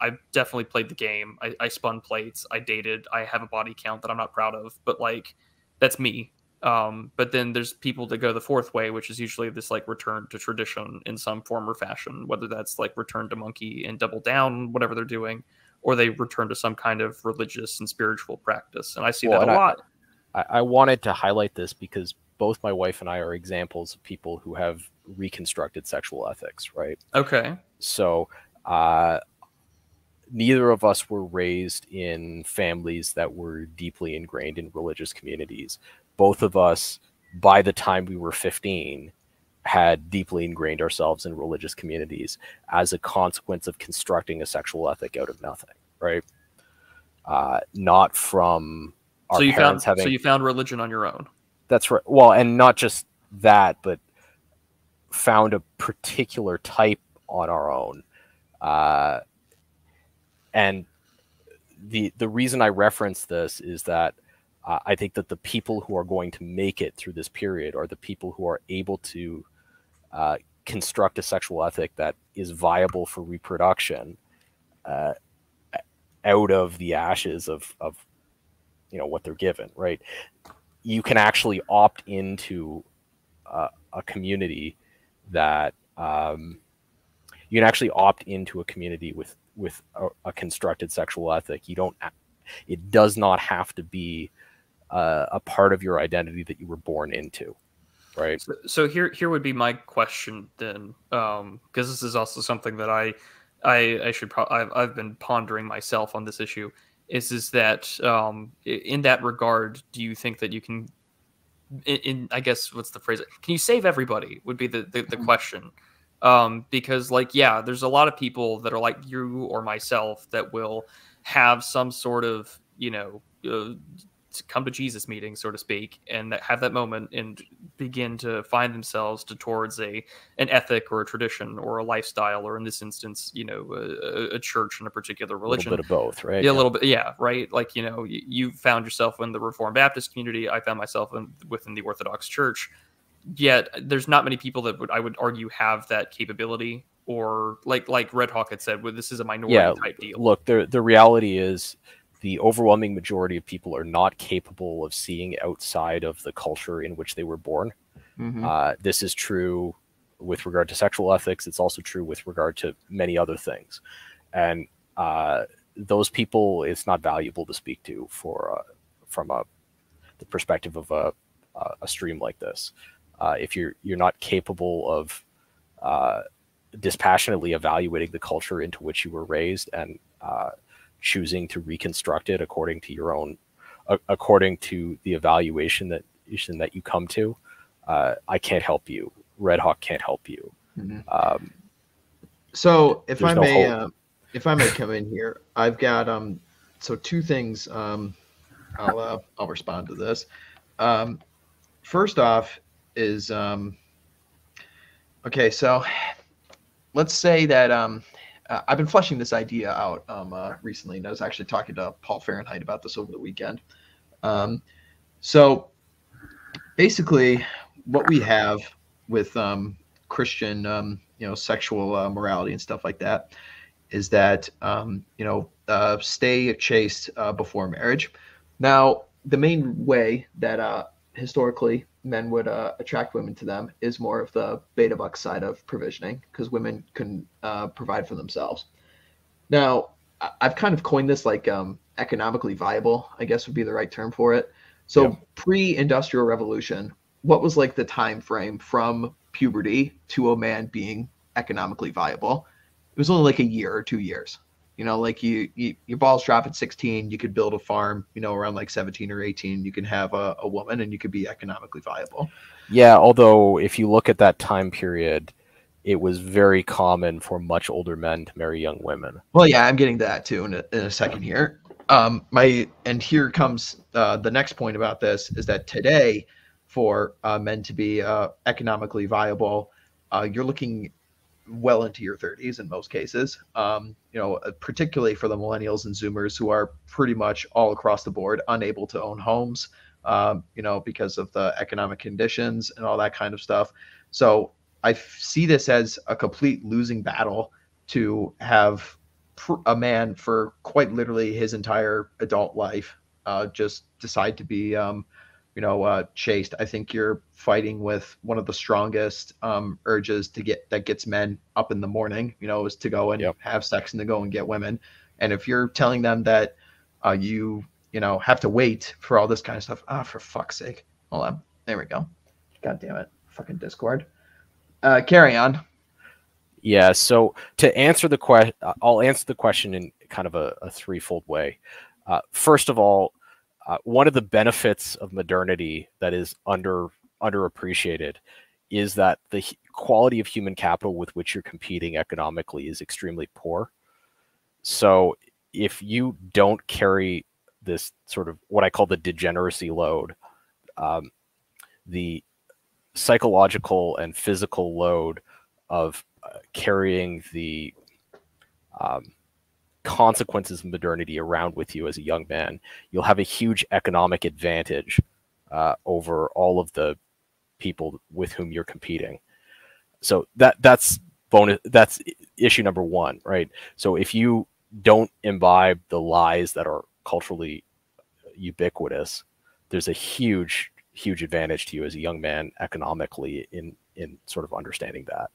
I definitely played the game. I, I spun plates. I dated. I have a body count that I'm not proud of, but like, that's me. Um, but then there's people that go the fourth way, which is usually this like return to tradition in some form or fashion, whether that's like return to monkey and double down, whatever they're doing, or they return to some kind of religious and spiritual practice. And I see well, that a I, lot. I, I wanted to highlight this because both my wife and I are examples of people who have reconstructed sexual ethics, right? Okay. So uh, neither of us were raised in families that were deeply ingrained in religious communities. Both of us, by the time we were fifteen, had deeply ingrained ourselves in religious communities as a consequence of constructing a sexual ethic out of nothing, right? Uh, not from our so you parents found, having... So you found religion on your own? That's right. Well, and not just that, but found a particular type on our own. Uh, and the the reason I reference this is that uh, I think that the people who are going to make it through this period are the people who are able to uh, construct a sexual ethic that is viable for reproduction uh, out of the ashes of, of, you know, what they're given, right? You can actually opt into uh, a community that... Um, you can actually opt into a community with with a, a constructed sexual ethic. You don't. It does not have to be uh, a part of your identity that you were born into, right? So, so here here would be my question then, because um, this is also something that I I, I should pro- I've, I've been pondering myself on this issue. Is is that um, in that regard, do you think that you can? In, in I guess what's the phrase? Can you save everybody? Would be the the, the question. Um, because like, yeah, there's a lot of people that are like you or myself that will have some sort of, you know, uh, come to Jesus meeting, so to speak, and that have that moment and begin to find themselves to towards a, an ethic or a tradition or a lifestyle, or in this instance, you know, a, a church and a particular religion. A little bit of both, right? Yeah, a little bit. Yeah. Right. Like, you know, you, you found yourself in the Reformed Baptist community. I found myself in, within the Orthodox Church. Yet there's not many people that would I would argue have that capability, or like like Red Hawk had said, well, this is a minority yeah, type deal. Look, the the reality is the overwhelming majority of people are not capable of seeing outside of the culture in which they were born. Mm-hmm. Uh, this is true with regard to sexual ethics. It's also true with regard to many other things. And uh, those people, it's not valuable to speak to for uh, from a, the perspective of a, a stream like this. Uh, if you're you're not capable of uh, dispassionately evaluating the culture into which you were raised and uh, choosing to reconstruct it according to your own, uh, according to the evaluation that that you come to, uh, I can't help you. Red Hawk can't help you. Mm-hmm. um, so if I no may, uh, if I may come in here, I've got um so two things. Um, I'll uh, I'll respond to this. Um, first off is um, okay. So let's say that um, uh, I've been fleshing this idea out um, uh, recently, and I was actually talking to Paul Fahrenheit about this over the weekend. Um, so basically, what we have with um, Christian, um, you know, sexual uh, morality and stuff like that, is that um, you know, uh, stay chaste uh, before marriage. Now, the main way that uh, historically men would uh, attract women to them is more of the beta buck side of provisioning, because women can uh, provide for themselves. Now, I've kind of coined this like um, economically viable, I guess would be the right term for it. So yeah. Pre-industrial revolution, what was like the time frame from puberty to a man being economically viable? It was only like a year or two years. You know, like you, you, your balls drop at sixteen, you could build a farm, you know, around like seventeen or eighteen, you can have a, a woman and you could be economically viable. Yeah. Although if you look at that time period, it was very common for much older men to marry young women. Well, yeah, I'm getting to that too in a, in a second here. Um, my, and here comes uh, the next point about this is that today for uh, men to be uh, economically viable, uh, you're looking well into your thirties in most cases, um, you know, particularly for the millennials and Zoomers who are pretty much all across the board unable to own homes, um, you know, because of the economic conditions and all that kind of stuff. So I see this as a complete losing battle to have pr a man for quite literally his entire adult life uh, just decide to be, um, you know, uh, chaste. I think you're fighting with one of the strongest um, urges to get that gets men up in the morning, you know, is to go and yep. have sex and to go and get women. And if you're telling them that uh, you, you know, have to wait for all this kind of stuff, ah, for fuck's sake. Hold on. There we go. God damn it. Fucking Discord. Uh, carry on. Yeah. So to answer the question, I'll answer the question in kind of a, a threefold way. Uh, first of all, Uh, one of the benefits of modernity that is under underappreciated is that the quality of human capital with which you're competing economically is extremely poor. So if you don't carry this sort of what I call the degeneracy load, um, the psychological and physical load of uh, carrying the um, consequences of modernity around with you as a young man, you'll have a huge economic advantage uh, over all of the people with whom you're competing. So that that's bonus. That's issue number one, right? So if you don't imbibe the lies that are culturally ubiquitous, there's a huge, huge advantage to you as a young man economically in in sort of understanding that.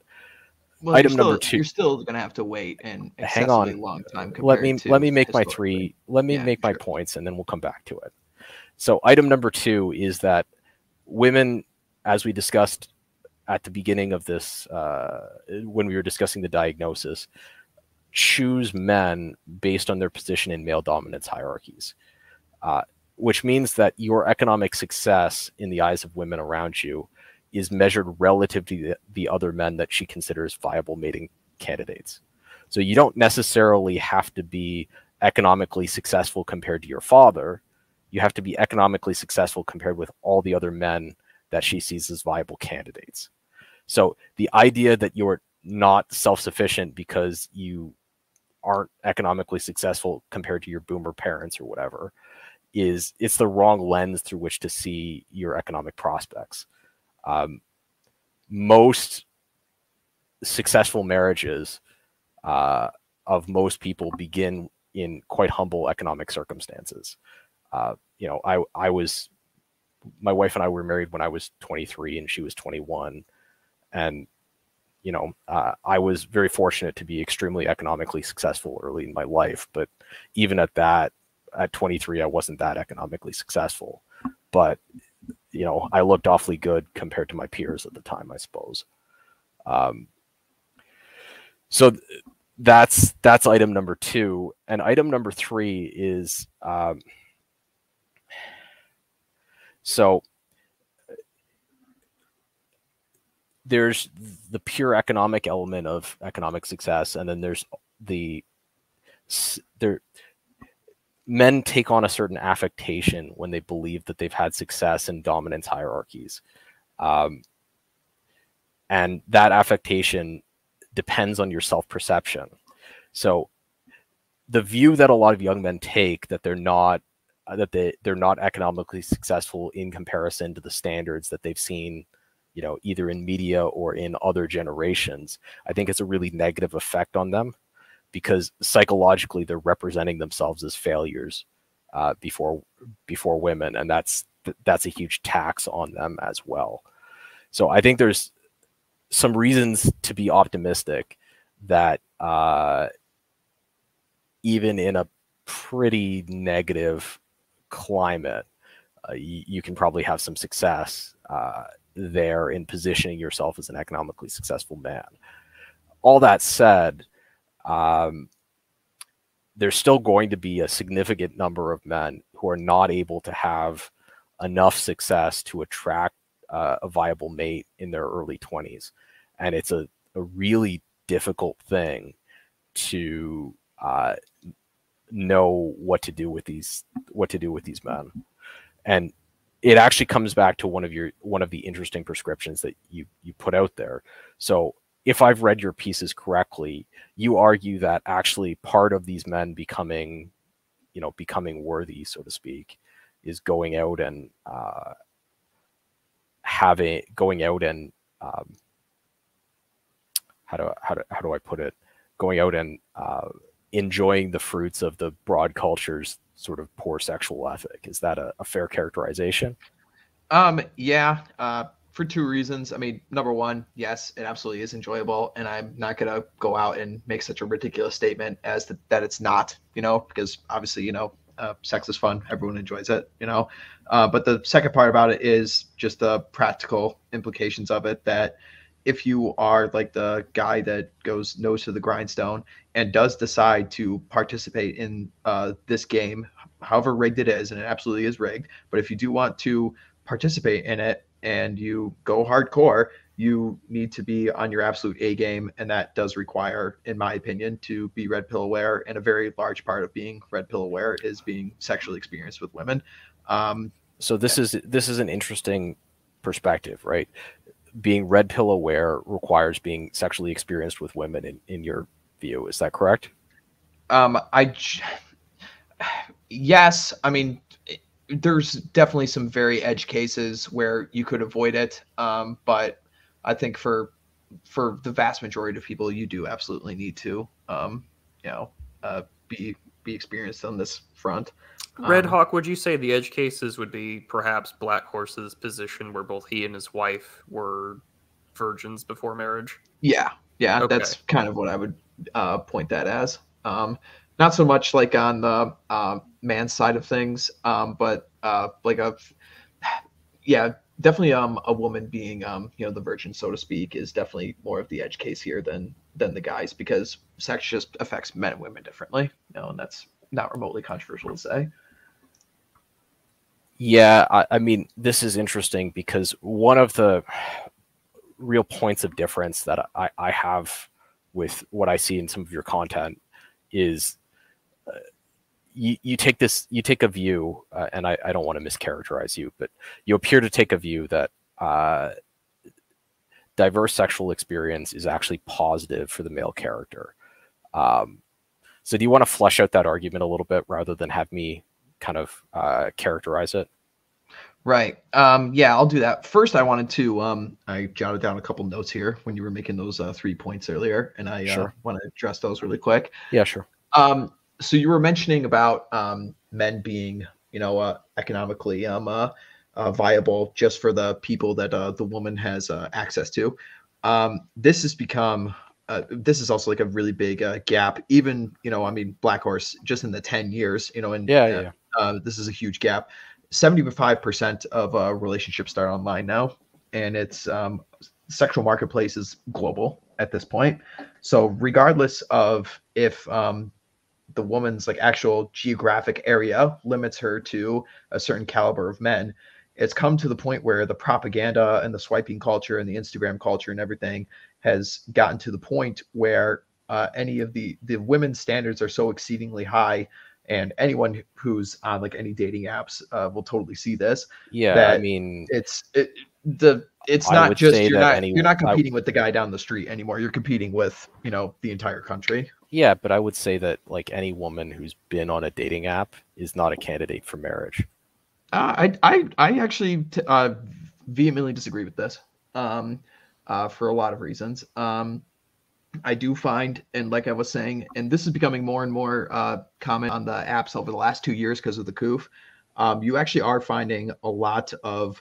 Well, item still, number two. You're still going to have to wait and hang on a long time. Let me let me make my three. Let me yeah, make sure. my points, and then we'll come back to it. So, item number two is that women, as we discussed at the beginning of this, uh, when we were discussing the diagnosis, choose men based on their position in male dominance hierarchies, uh, which means that your economic success in the eyes of women around you is measured relative to the, the other men that she considers viable mating candidates. So you don't necessarily have to be economically successful compared to your father. You have to be economically successful compared with all the other men that she sees as viable candidates. So the idea that you're not self-sufficient because you aren't economically successful compared to your boomer parents or whatever is it's the wrong lens through which to see your economic prospects. Um, most successful marriages uh, of most people begin in quite humble economic circumstances. Uh, you know, I, I was my wife and I were married when I was twenty-three and she was twenty-one. And, you know, uh, I was very fortunate to be extremely economically successful early in my life. But even at that, at twenty-three, I wasn't that economically successful. But, you know, I looked awfully good compared to my peers at the time, I suppose. Um, so th that's that's item number two. And item number three is, um, so there's the pure economic element of economic success, and then there's the there men take on a certain affectation when they believe that they've had success in dominance hierarchies, um, and that affectation depends on your self-perception. So the view that a lot of young men take, that they're not that they they're not economically successful in comparison to the standards that they've seen, you know, either in media or in other generations, I think it's a really negative effect on them, because psychologically they're representing themselves as failures uh, before before women, and that's that's a huge tax on them as well. So I think there's some reasons to be optimistic that uh, even in a pretty negative climate, uh, you, you can probably have some success uh, there in positioning yourself as an economically successful man. All that said, um, there's still going to be a significant number of men who are not able to have enough success to attract uh, a viable mate in their early twenties. And it's a, a really difficult thing to uh, know what to do with these, what to do with these men. And it actually comes back to one of your, one of the interesting prescriptions that you, you put out there. So if I've read your pieces correctly, you argue that actually part of these men becoming, you know, becoming worthy, so to speak, is going out and, uh, having going out and, um, how do, how do, how do I put it? Going out and, uh, enjoying the fruits of the broad culture's sort of poor sexual ethic. Is that a, a fair characterization? Um, yeah, uh, for two reasons. I mean, number one, yes, it absolutely is enjoyable. And I'm not going to go out and make such a ridiculous statement as the, that it's not, you know, because obviously, you know, uh, sex is fun. Everyone enjoys it, you know. Uh, but the second part about it is just the practical implications of it, that if you are like the guy that goes nose to the grindstone and does decide to participate in uh, this game, however rigged it is, and it absolutely is rigged, but if you do want to participate in it and you go hardcore, you need to be on your absolute A game. And that does require, in my opinion, to be red pill aware. And a very large part of being red pill aware is being sexually experienced with women. Um, so this is, this is an interesting perspective, right? Being red pill aware requires being sexually experienced with women in, in your view. Is that correct? Um, I, yes. I mean, there's definitely some very edge cases where you could avoid it. Um, but I think for, for the vast majority of people, you do absolutely need to, um, you know, uh, be, be experienced on this front. Red um, Hawk, would you say the edge cases would be perhaps Black Horse's position, where both he and his wife were virgins before marriage? Yeah, yeah, okay. That's kind of what I would uh, point that as. Um, not so much like on the uh, man's side of things, um, but uh, like a, yeah, definitely um, a woman being, um, you know, the virgin, so to speak, is definitely more of the edge case here than than the guys, because sex just affects men and women differently, you know, and that's not remotely controversial to say. Yeah, I, I mean, this is interesting, because one of the real points of difference that I, I have with what I see in some of your content is uh, you, you take this, you take a view, uh, and I, I don't want to mischaracterize you, but you appear to take a view that uh, diverse sexual experience is actually positive for the male character. Um, So do you want to flesh out that argument a little bit rather than have me kind of uh, characterize it? Right. Um, yeah, I'll do that. First, I wanted to, um, I jotted down a couple notes here when you were making those uh, three points earlier, and I sure. uh, want to address those really quick. Yeah, sure. Um, so you were mentioning about um, men being, you know, uh, economically um, uh, uh, viable just for the people that uh, the woman has uh, access to. Um, this has become, uh, this is also like a really big uh, gap, even, you know, I mean, Black Horse just in the ten years, you know, and yeah, uh, yeah. Uh, this is a huge gap. seventy-five percent of uh, relationships start online now, and it's um, sexual marketplace is global at this point. So regardless of if um, the woman's like actual geographic area limits her to a certain caliber of men, it's come to the point where the propaganda and the swiping culture and the Instagram culture and everything has gotten to the point where uh, any of the, the women's standards are so exceedingly high. And anyone who's on like any dating apps uh, will totally see this. Yeah, that I mean, it's it, the it's I not just you're not anyone, you're not competing I, with the guy down the street anymore. You're competing with, you know, the entire country. Yeah, but I would say that like any woman who's been on a dating app is not a candidate for marriage. Uh, I I I actually t uh, vehemently disagree with this um, uh, for a lot of reasons. Um, I do find, and like I was saying, and this is becoming more and more uh, common on the apps over the last two years because of the coof, um, you actually are finding a lot of,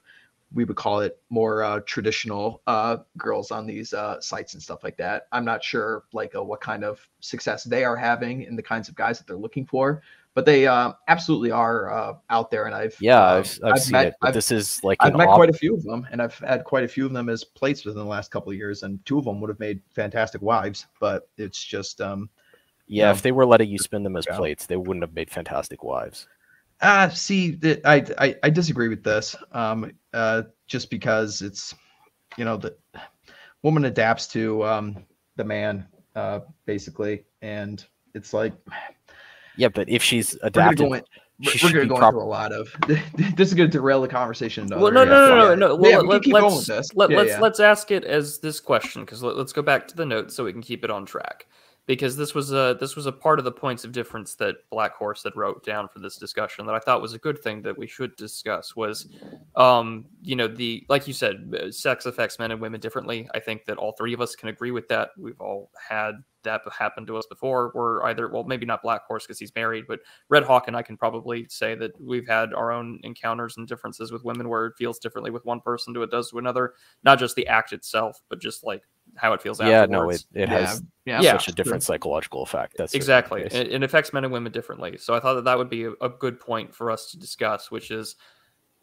we would call it more uh, traditional uh, girls on these uh, sites and stuff like that. I'm not sure like uh, what kind of success they are having and the kinds of guys that they're looking for, but they uh, absolutely are uh, out there. And I've yeah, uh, I've, I've, I've seen met, it. I've, this is like I've met quite a few of them, and I've had quite a few of them as plates within the last couple of years. And two of them would have made fantastic wives, but it's just um, yeah. You know, if they were letting you spin them as yeah. plates, they wouldn't have made fantastic wives. Ah, uh, see, the, I, I I disagree with this. Um, uh, just because it's, you know, the woman adapts to um the man, uh, basically, and it's like. Yeah, but if she's adapted, we're going to go into a lot of this is going to derail the conversation. Well, no, no, no, no, no. Well, let's let's let's ask it as this question, because let's go back to the notes so we can keep it on track. Because this was a this was a part of the points of difference that Black Horse had wrote down for this discussion that I thought was a good thing that we should discuss was, um, you know, the like you said, sex affects men and women differently. I think that all three of us can agree with that. We've all had that happened to us before. We're either, well, maybe not Black Horse because he's married, but Red Hawk and I can probably say that we've had our own encounters and differences with women where it feels differently with one person to it does to another, not just the act itself, but just like how it feels yeah, afterwards. Yeah, no, it, it yeah. has yeah. such yeah. a different psychological effect. That's exactly. It, it affects men and women differently. So I thought that that would be a, a good point for us to discuss, which is,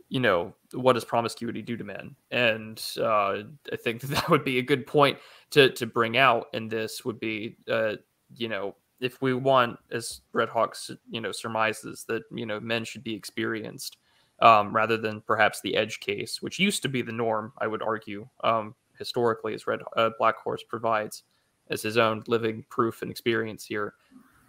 you know, what does promiscuity do to men? And uh, I think that, that would be a good point to, to bring out. And this would be, uh, you know, if we want, as Red Hawk, you know, surmises that, you know, men should be experienced um, rather than perhaps the edge case, which used to be the norm, I would argue, um, historically, as Red uh, Black Horse provides as his own living proof and experience here.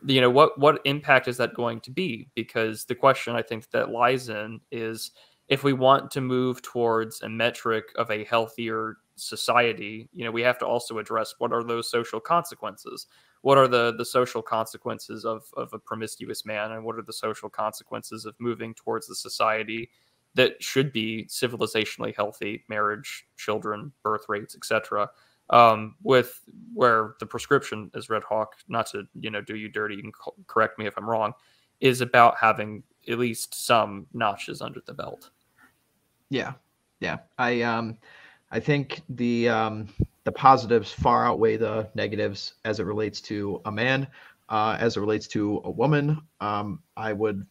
You know, what, what impact is that going to be? Because the question I think that lies in is, if we want to move towards a metric of a healthier society, you know, we have to also address what are those social consequences? What are the, the social consequences of, of a promiscuous man? And what are the social consequences of moving towards the society that should be civilizationally healthy, marriage, children, birth rates, et cetera, um, with where the prescription is Red Hawk, not to, you know, do you dirty, you can correct me if I'm wrong, is about having at least some notches under the belt. Yeah. Yeah. I, um, I think the, um, the positives far outweigh the negatives as it relates to a man, uh, as it relates to a woman. Um, I would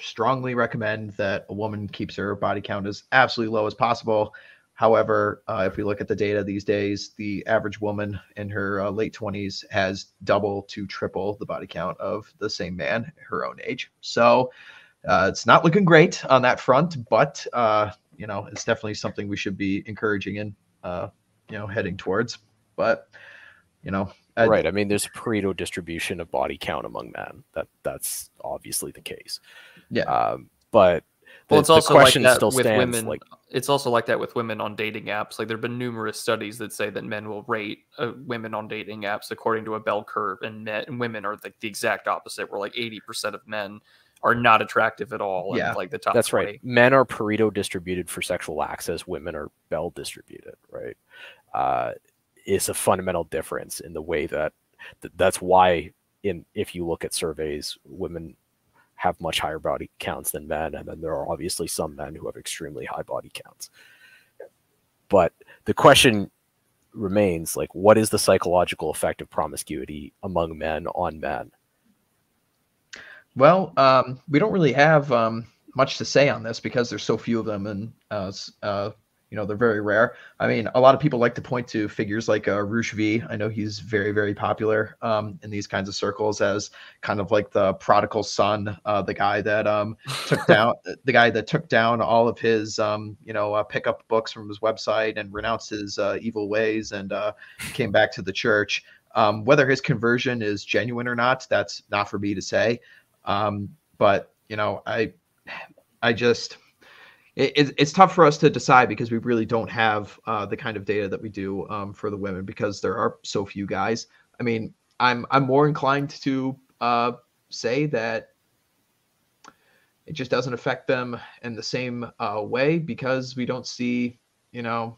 strongly recommend that a woman keeps her body count as absolutely low as possible. However, uh, if we look at the data these days, the average woman in her uh, late twenties has double to triple the body count of the same man her own age. So uh, it's not looking great on that front, but uh, you know, it's definitely something we should be encouraging and uh, you know, heading towards. But you know, I, right? I mean, there's a Pareto distribution of body count among men. That that's obviously the case. Yeah, um, but the, well, it's also like that still with stands, women. Like, it's also like that with women on dating apps. Like, there've been numerous studies that say that men will rate uh, women on dating apps according to a bell curve, and men and women are like the exact opposite. Where like eighty percent of men are not attractive at all. Yeah, and, like the top. That's twenty. Right. Men are Pareto distributed for sexual access. Women are bell distributed. Right. Uh, Is a fundamental difference in the way that, that that's why in if you look at surveys, women have much higher body counts than men, and then there are obviously some men who have extremely high body counts. But the question remains, like, what is the psychological effect of promiscuity among men on men? Well, um, we don't really have um, much to say on this because there's so few of them, and uh, uh, you know, they're very rare. I mean, a lot of people like to point to figures like uh, Roosh V. I know he's very, very popular um, in these kinds of circles as kind of like the prodigal son, uh, the guy that um, took down the guy that took down all of his, um, you know, uh, pickup books from his website and renounced his uh, evil ways and uh, came back to the church. Um, whether his conversion is genuine or not, that's not for me to say. Um, but you know, I, I just, it, it's tough for us to decide because we really don't have, uh, the kind of data that we do, um, for the women, because there are so few guys. I mean, I'm, I'm more inclined to, uh, say that it just doesn't affect them in the same, uh, way, because we don't see, you know,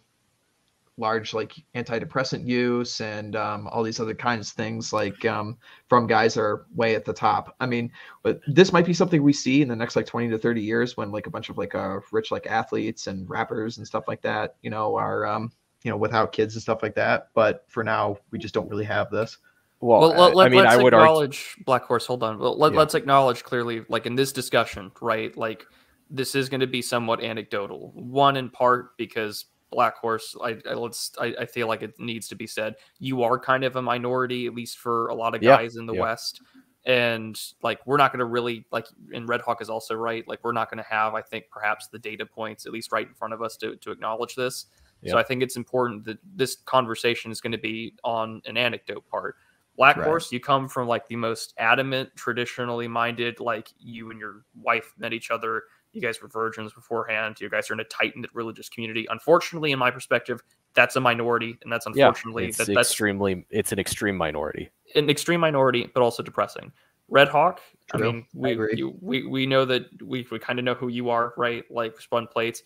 large like antidepressant use and um, all these other kinds of things like um, from guys are way at the top. I mean, but this might be something we see in the next like twenty to thirty years when like a bunch of like uh, rich like athletes and rappers and stuff like that, you know, are, um, you know, without kids and stuff like that. But for now, we just don't really have this. Well, well I, let, I mean, let's I would acknowledge argue... Black Horse. Hold on. Well, let, yeah. Let's acknowledge clearly, like in this discussion, right? Like this is going to be somewhat anecdotal. One in part because Black Horse, I, I let's. I, I feel like it needs to be said. You are kind of a minority, at least for a lot of guys yeah, in the yeah. West, and like we're not going to really like. And Red Hawk is also right. Like we're not going to have, I think, perhaps the data points at least right in front of us to to acknowledge this. Yeah. So I think it's important that this conversation is going to be on an anecdote part. Black right. Horse, you come from like the most adamant, traditionally minded. Like you and your wife met each other. You guys were virgins beforehand. You guys are in a tight knit religious community. Unfortunately, in my perspective, that's a minority, and that's unfortunately yeah, it's that, that's extremely it's an extreme minority, an extreme minority, but also depressing. Red Hawk, True. I mean, we, I you, we we know that we we kind of know who you are, right? Like Spun Plates.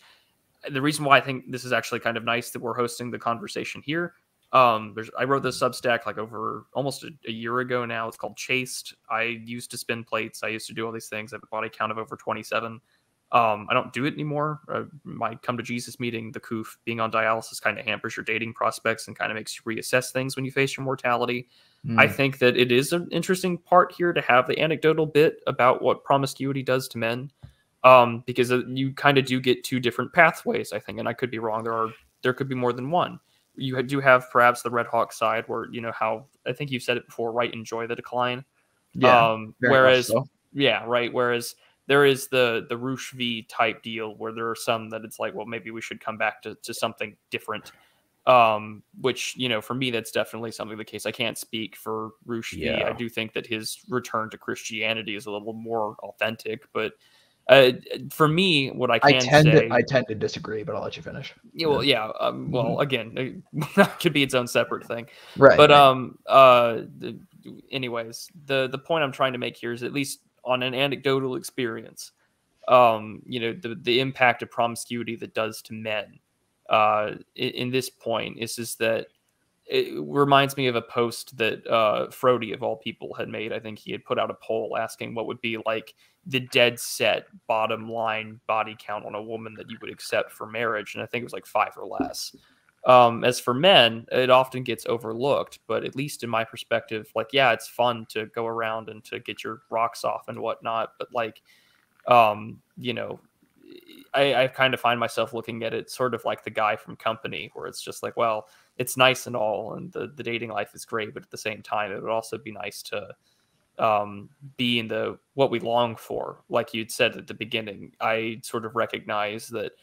The reason why I think this is actually kind of nice that we're hosting the conversation here. Um, there's I wrote this Substack like over almost a, a year ago now. It's called Chased. I used to spin plates. I used to do all these things. I have a body count of over twenty-seven. Um, I don't do it anymore. Uh, my come to Jesus meeting, the coof, being on dialysis kind of hampers your dating prospects and kind of makes you reassess things when you face your mortality. Mm. I think that it is an interesting part here to have the anecdotal bit about what promiscuity does to men, um, because you kind of do get two different pathways, I think. And I could be wrong. There are there could be more than one. You do have perhaps the Red Hawk side where, you know, how I think you've said it before, right? Enjoy the decline. Yeah, um, whereas, so. yeah, right. Whereas, there is the the Roosh V type deal where there are some that it's like, well, maybe we should come back to, to something different, um, which, you know, for me, that's definitely something the case. I can't speak for Roosh yeah. V. I do think that his return to Christianity is a little more authentic. But uh, for me, what I can I tend say... To, I tend to disagree, but I'll let you finish. Yeah, well, yeah, um, well again, that could be its own separate thing. Right. But right. Um, uh, anyways, the, the point I'm trying to make here is at least... on an anecdotal experience, um, you know, the, the impact of promiscuity that does to men uh, in, in this point is, is that it reminds me of a post that uh, Frody, of all people, had made. I think he had put out a poll asking what would be like the dead set bottom line body count on a woman that you would accept for marriage. And I think it was like five or less. Um, as for men, it often gets overlooked, but at least in my perspective, like, yeah, it's fun to go around and to get your rocks off and whatnot. But like, um, you know, I, I kind of find myself looking at it sort of like the guy from Company, where it's just like, well, it's nice and all, and the, the dating life is great, but at the same time, it would also be nice to, um, be in the, what we long for. Like you'd said at the beginning, I sort of recognize that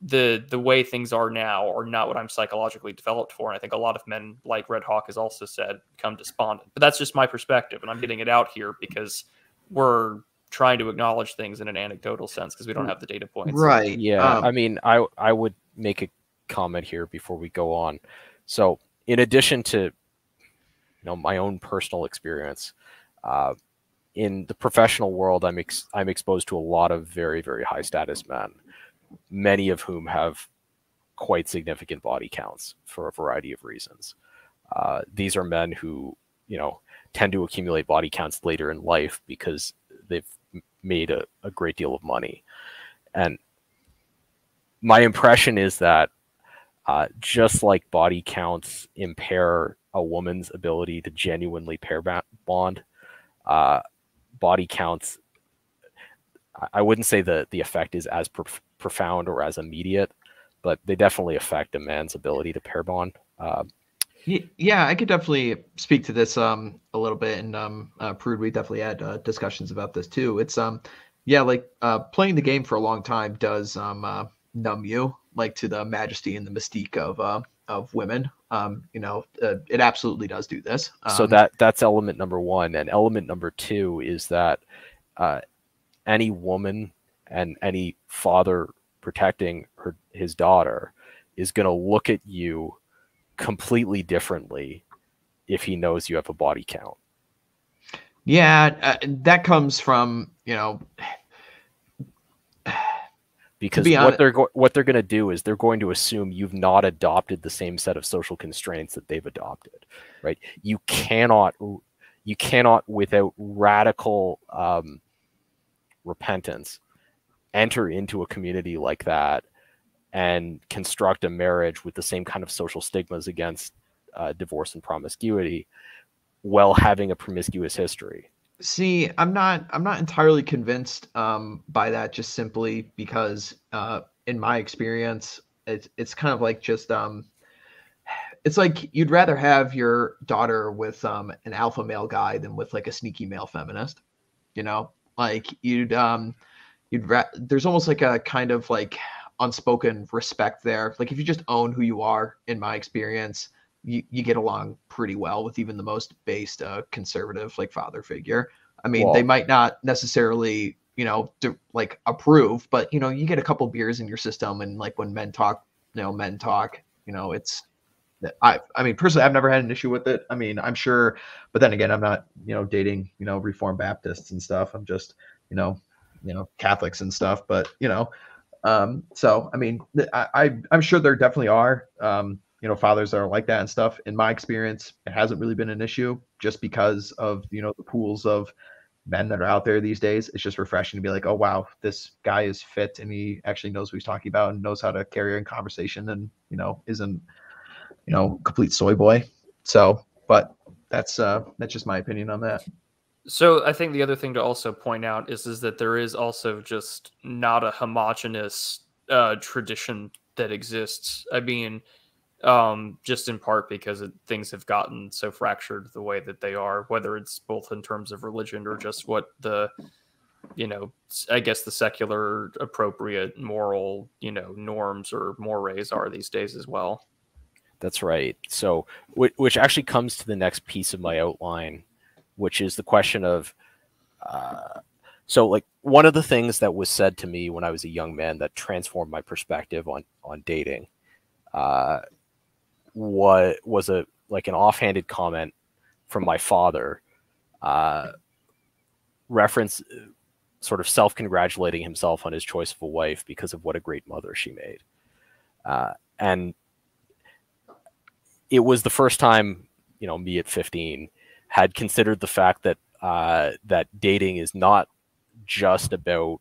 the the way things are now are not what I'm psychologically developed for. And I think a lot of men, like Red Hawk has also said, become despondent. But that's just my perspective, and I'm getting it out here because we're trying to acknowledge things in an anecdotal sense because we don't have the data points. Right. Yeah. Um, I mean, I, I would make a comment here before we go on. So in addition to, you know, my own personal experience, uh, in the professional world, I'm, ex I'm exposed to a lot of very, very high status men, many of whom have quite significant body counts for a variety of reasons. Uh, these are men who, you know, tend to accumulate body counts later in life because they've made a, a great deal of money. And my impression is that uh, just like body counts impair a woman's ability to genuinely pair bond, uh, body counts, I wouldn't say that the effect is as prof profound or as immediate, but they definitely affect a man's ability to pair bond. Uh, yeah, I could definitely speak to this um, a little bit. And um, uh, Prude, we definitely had uh, discussions about this too. It's, um, yeah, like uh, playing the game for a long time does um, uh, numb you, like, to the majesty and the mystique of uh, of women. Um, you know, uh, it absolutely does do this. Um, so that that's element number one. And element number two is that uh, any woman and any father protecting her, his daughter is going to look at you completely differently if he knows you have a body count. Yeah, uh, that comes from, you know, because be what they're what they're going to do is they're going to assume you've not adopted the same set of social constraints that they've adopted, right? You cannot, you cannot without radical um, repentance enter into a community like that and construct a marriage with the same kind of social stigmas against uh, divorce and promiscuity while having a promiscuous history. See, I'm not I'm not entirely convinced um, by that, just simply because uh, in my experience, it's, it's kind of like just um, it's like you'd rather have your daughter with um, an alpha male guy than with like a sneaky male feminist, you know, like you'd um, you'd ra there's almost like a kind of like unspoken respect there. Like if you just own who you are, in my experience, you, you get along pretty well with even the most based uh, conservative like father figure. I mean, well, they might not necessarily, you know, do, like approve, but you know, you get a couple beers in your system, and like when men talk, you know, men talk, you know, it's, I, I mean, personally, I've never had an issue with it. I mean, I'm sure, but then again, I'm not, you know, dating, you know, Reformed Baptists and stuff. I'm just, you know, you know, Catholics and stuff, but you know, um, so, I mean, I, I, I'm sure there definitely are, um, you know, fathers that are like that and stuff. In my experience, it hasn't really been an issue just because of, you know, the pools of men that are out there these days. It's just refreshing to be like, oh, wow, this guy is fit and he actually knows what he's talking about and knows how to carry on conversation and, you know, isn't, you know, complete soy boy. So, but that's, uh, that's just my opinion on that. So I think the other thing to also point out is, is that there is also just not a homogenous uh, tradition that exists. I mean, um, just in part because it, things have gotten so fractured the way that they are, whether it's both in terms of religion or just what the, you know, I guess the secular appropriate moral, you know, norms or mores are these days as well. That's right. So which actually comes to the next piece of my outline, which is the question of, uh, so like one of the things that was said to me when I was a young man that transformed my perspective on, on dating uh, was, was a, like an offhanded comment from my father, uh, reference sort of self-congratulating himself on his choice of a wife because of what a great mother she made. Uh, and it was the first time, you know, me at fifteen, had considered the fact that uh, that dating is not just about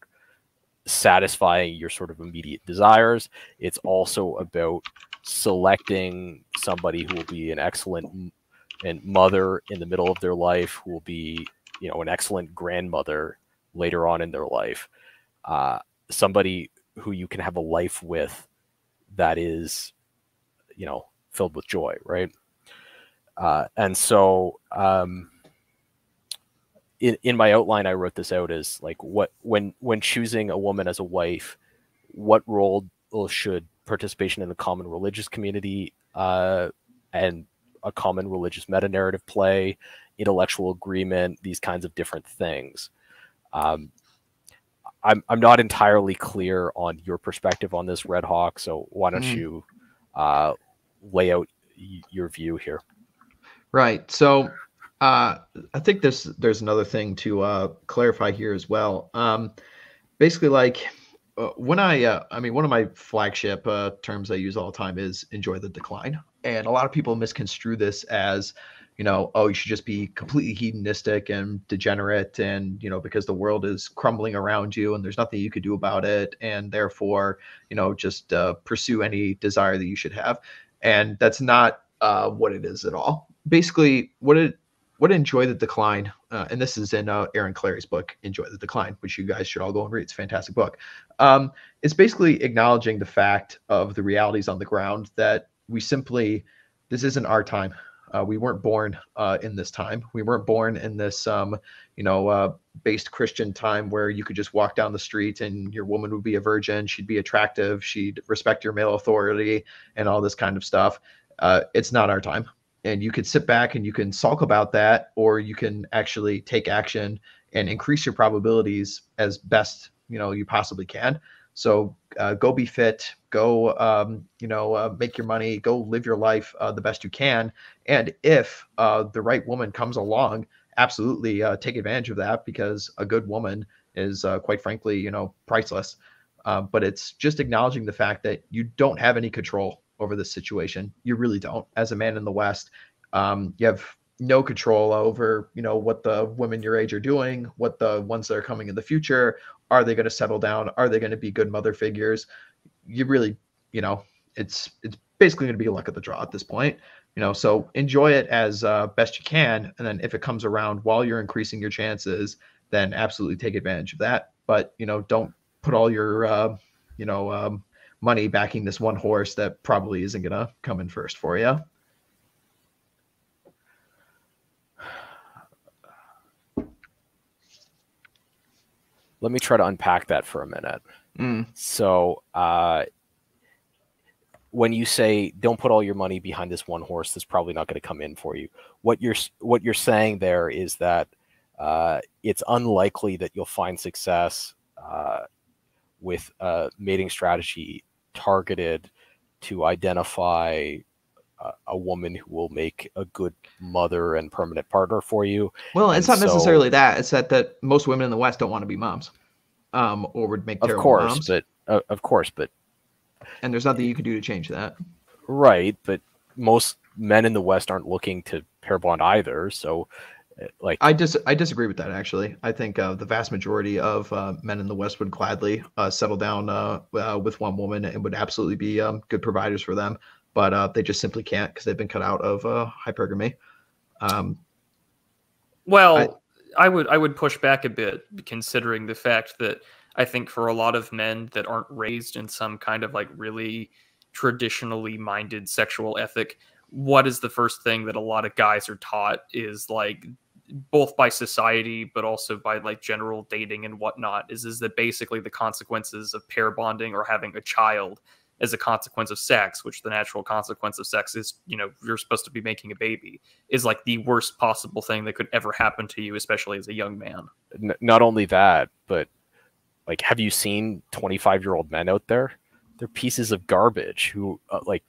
satisfying your sort of immediate desires. It's also about selecting somebody who will be an excellent m and mother in the middle of their life, who will be, you know, an excellent grandmother later on in their life, uh, somebody who you can have a life with that is, you know, filled with joy, right? Uh, and so um, in, in my outline, I wrote this out as like, what, when, when choosing a woman as a wife, what role should participation in the common religious community uh, and a common religious meta-narrative play, intellectual agreement, these kinds of different things. Um, I'm, I'm not entirely clear on your perspective on this, Red Hawk. So why don't mm. you uh, lay out your view here? Right. So uh, I think there's, there's another thing to uh, clarify here as well. Um, basically, like uh, when I, uh, I mean, one of my flagship uh, terms I use all the time is enjoy the decline. And a lot of people misconstrue this as, you know, oh, you should just be completely hedonistic and degenerate, and, you know, because the world is crumbling around you and there's nothing you could do about it, and therefore, you know, just uh, pursue any desire that you should have. And that's not uh, what it is at all. Basically, what it what Enjoy the Decline, uh, and this is in uh, Aaron Clary's book, Enjoy the Decline, which you guys should all go and read. It's a fantastic book. Um, it's basically acknowledging the fact of the realities on the ground that we simply, this isn't our time. Uh, we weren't born uh, in this time. We weren't born in this, um, you know, uh, based Christian time where you could just walk down the street and your woman would be a virgin. She'd be attractive. She'd respect your male authority and all this kind of stuff. Uh, it's not our time. And you could sit back and you can sulk about that, or you can actually take action and increase your probabilities as best, you know, you possibly can. So uh, go be fit, go, um, you know, uh, make your money, go live your life uh, the best you can. And if uh, the right woman comes along, absolutely uh, take advantage of that, because a good woman is uh, quite frankly, you know, priceless. Uh, but it's just acknowledging the fact that you don't have any control over this situation. You really don't. As a man in the West, um, you have no control over, you know, what the women your age are doing, what the ones that are coming in the future, are they going to settle down? Are they going to be good mother figures? You really, you know, it's, it's basically going to be a luck of the draw at this point, you know, so enjoy it as uh, best you can. And then if it comes around while you're increasing your chances, then absolutely take advantage of that. But, you know, don't put all your, uh, you know, um, money backing this one horse that probably isn't going to come in first for you. Let me try to unpack that for a minute. Mm. So uh, when you say don't put all your money behind this one horse that's probably not going to come in for you, what you're what you're saying there is that uh, it's unlikely that you'll find success uh, with a mating strategy targeted to identify a, a woman who will make a good mother and permanent partner for you. Well, it's and not so, necessarily that. It's that, that most women in the West don't want to be moms, um, or would make terrible of course, moms. But, uh, of course, but... And there's nothing you can do to change that. Right, but most men in the West aren't looking to pair bond either, so... Like I dis I disagree with that, actually. I think uh, the vast majority of uh, men in the West would gladly uh, settle down uh, uh, with one woman and would absolutely be um, good providers for them, but uh, they just simply can't because they've been cut out of uh, hypergamy. Um, well, I, I would I would push back a bit, considering the fact that I think for a lot of men that aren't raised in some kind of like really traditionally minded sexual ethic, what is the first thing that a lot of guys are taught is like, both by society, but also by like general dating and whatnot, is, is that basically the consequences of pair bonding or having a child as a consequence of sex, which the natural consequence of sex is, you know, you're supposed to be making a baby, is like the worst possible thing that could ever happen to you, especially as a young man. N not only that, but like, have you seen twenty-five year old men out there? They're pieces of garbage who uh, like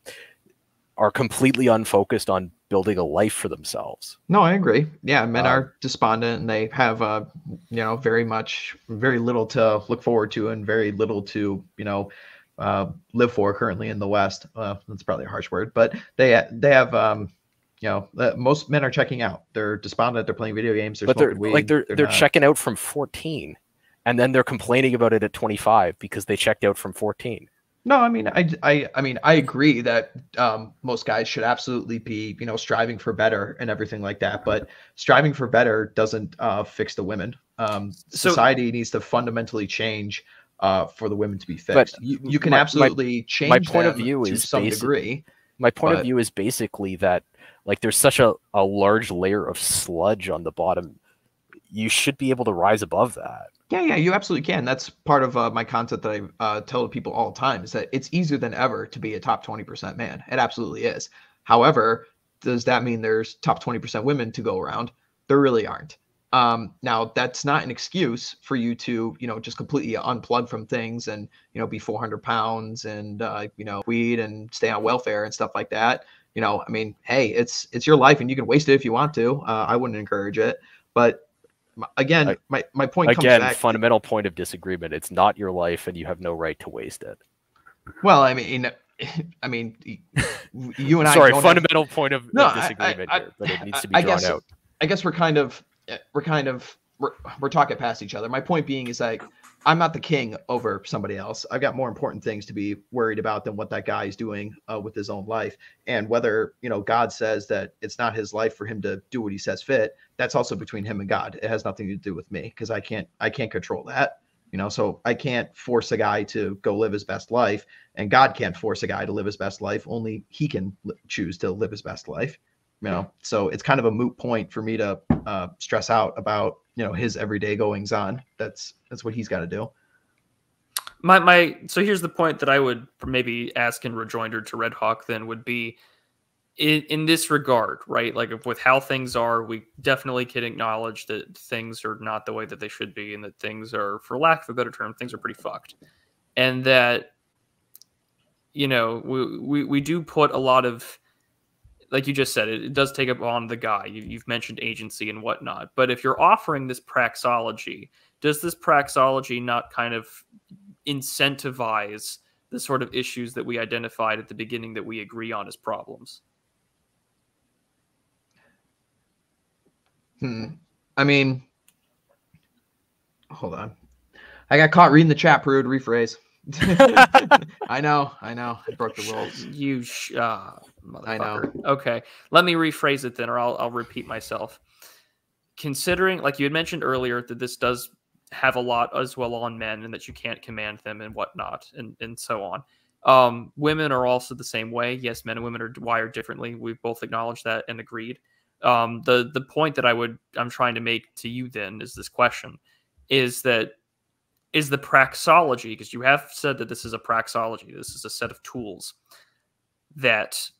are completely unfocused on building a life for themselves. No, I agree. Yeah, men um, are despondent, and they have, uh, you know, very much, very little to look forward to, and very little to, you know, uh, live for currently in the West. Uh, that's probably a harsh word, but they they have, um, you know, uh, most men are checking out. They're despondent. They're playing video games. They're but they're weed, like they're they're, they're not... checking out from fourteen, and then they're complaining about it at twenty-five because they checked out from fourteen. No, I mean, I, I, I mean, I agree that um, most guys should absolutely be, you know, striving for better and everything like that. But striving for better doesn't uh, fix the women. Um, so, society needs to fundamentally change uh, for the women to be fixed. But you, you can my, absolutely my, change my point them of view to is some basic, degree. My point but, of view is basically that, like, there's such a, a large layer of sludge on the bottom. You should be able to rise above that. Yeah, yeah, you absolutely can. That's part of uh, my concept that I uh, tell people all the time, is that it's easier than ever to be a top twenty percent man. It absolutely is. However, does that mean there's top twenty percent women to go around? There really aren't. Um, now, that's not an excuse for you to, you know, just completely unplug from things and, you know, be four hundred pounds and, uh, you know, weed and stay on welfare and stuff like that. You know, I mean, hey, it's it's your life and you can waste it if you want to. Uh, I wouldn't encourage it. But again, my, my point comes again, back. Fundamental point of disagreement. It's not your life and you have no right to waste it. Well, I mean, I mean, you and I. Sorry, don't fundamental have, point of, no, of disagreement I, I, here, but it needs to be I, I drawn guess, out. I guess we're kind of we're kind of we're, we're talking past each other. My point being is like, I'm not the king over somebody else. I've got more important things to be worried about than what that guy is doing uh, with his own life, and whether you know God says that it's not his life for him to do what he says fit. That's also between him and God. It has nothing to do with me because I can't I can't control that. You know, so I can't force a guy to go live his best life, and God can't force a guy to live his best life. Only he can li- choose to live his best life, you know? So it's kind of a moot point for me to uh, stress out about, you know, his everyday goings on. That's, that's what he's got to do. My, my, so here's the point that I would maybe ask in rejoinder to Red Hawk then would be in, in this regard, right? Like with how things are, we definitely can acknowledge that things are not the way that they should be, and that things are, for lack of a better term, things are pretty fucked. And that, you know, we, we, we do put a lot of, like you just said, it, it does take up on the guy. You, you've mentioned agency and whatnot, but if you're offering this praxology, does this praxology not kind of incentivize the sort of issues that we identified at the beginning that we agree on as problems? Hmm. I mean, hold on. I got caught reading the chat, Prude. Rephrase. I know, I know. I broke the rules. You, sh- uh, motherfucker. I know. Okay, let me rephrase it then, or I'll I'll repeat myself. Considering, like you had mentioned earlier, that this does have a lot as well on men, and that you can't command them and whatnot, and and so on. Um, women are also the same way. Yes, men and women are wired differently. We've both acknowledged that and agreed. Um, the, the point that I would, I'm trying to make to you then is this question is that, is the praxology, because you have said that this is a praxology, this is a set of tools that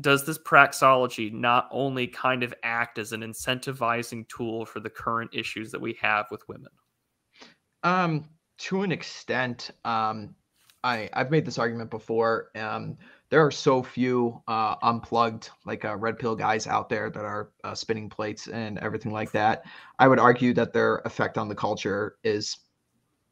does this praxology not only kind of act as an incentivizing tool for the current issues that we have with women? Um, to an extent, um, I, I've made this argument before. Um, There are so few uh, unplugged, like uh, red pill guys out there that are uh, spinning plates and everything like that. I would argue that their effect on the culture is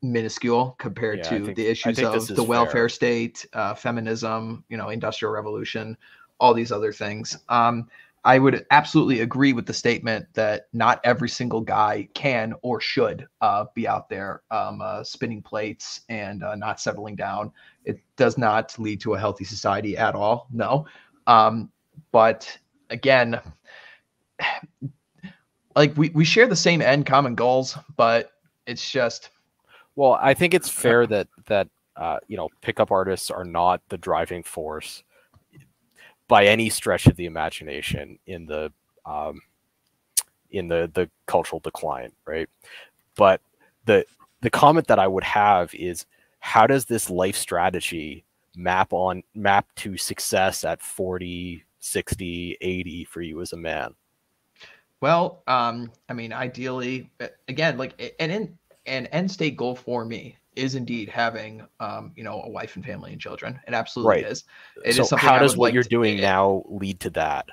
minuscule compared yeah, to think, the issues of the welfare fair. state, uh, feminism, you know, industrial revolution, all these other things. Um, I would absolutely agree with the statement that not every single guy can or should uh, be out there um, uh, spinning plates and uh, not settling down. It does not lead to a healthy society at all. No. Um, but again, like we, we share the same end common goals, but it's just. Well, I think it's fair that, that uh, you know, pickup artists are not the driving force by any stretch of the imagination in the um, in the the cultural decline, right? But the the comment that I would have is, how does this life strategy map on map to success at forty, sixty, eighty for you as a man? Well, um, I mean, ideally, again, like an in, an end state goal for me is indeed having, um, you know, a wife and family and children. It absolutely right. is. It so is something how does what like you're doing to, now lead to that?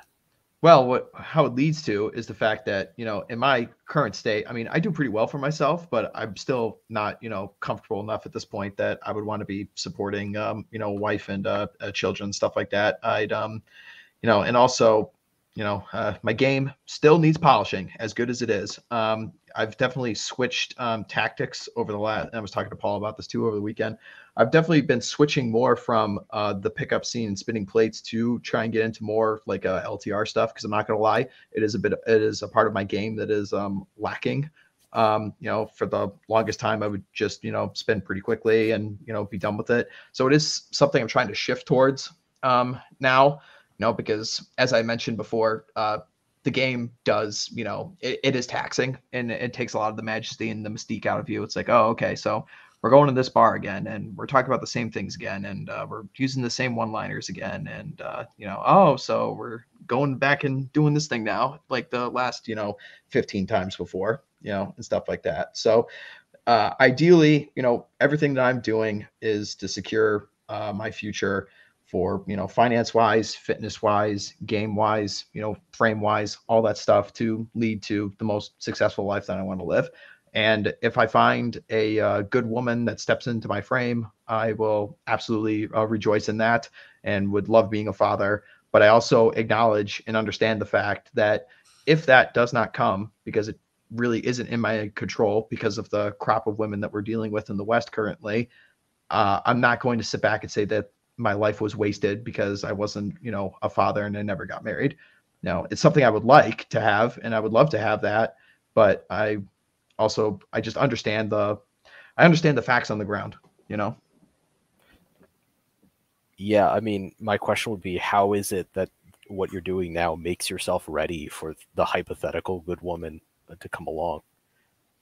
Well, what, how it leads to is the fact that, you know, in my current state, I mean, I do pretty well for myself, but I'm still not, you know, comfortable enough at this point that I would want to be supporting, um, you know, wife and uh, uh, children, stuff like that. I'd, um, you know, and also, you know, uh, my game still needs polishing as good as it is. Um, I've definitely switched um, tactics over the last, I was talking to Paul about this too over the weekend. I've definitely been switching more from uh, the pickup scene and spinning plates to try and get into more like uh, L T R stuff. Cause I'm not going to lie. It is a bit, it is a part of my game that is um, lacking. Um, you know, for the longest time I would just, you know, spin pretty quickly and, you know, be done with it. So it is something I'm trying to shift towards um, now. No, because as I mentioned before, uh, the game does, you know, it, it is taxing and it takes a lot of the majesty and the mystique out of you. It's like, oh, okay, so we're going to this bar again and we're talking about the same things again and uh, we're using the same one-liners again and, uh, you know, oh, so we're going back and doing this thing now like the last, you know, fifteen times before, you know, and stuff like that. So uh, ideally, you know, everything that I'm doing is to secure uh, my future for, you know, finance wise, fitness wise, game wise, you know, frame wise, all that stuff to lead to the most successful life that I want to live. And if I find a uh, good woman that steps into my frame, I will absolutely uh, rejoice in that and would love being a father. But I also acknowledge and understand the fact that if that does not come, because it really isn't in my control because of the crop of women that we're dealing with in the West currently, uh, I'm not going to sit back and say that my life was wasted because I wasn't, you know, a father and I never got married. No, it's something I would like to have, and I would love to have that. But I also, I just understand the, I understand the facts on the ground, you know? Yeah. I mean, my question would be, how is it that what you're doing now makes yourself ready for the hypothetical good woman to come along?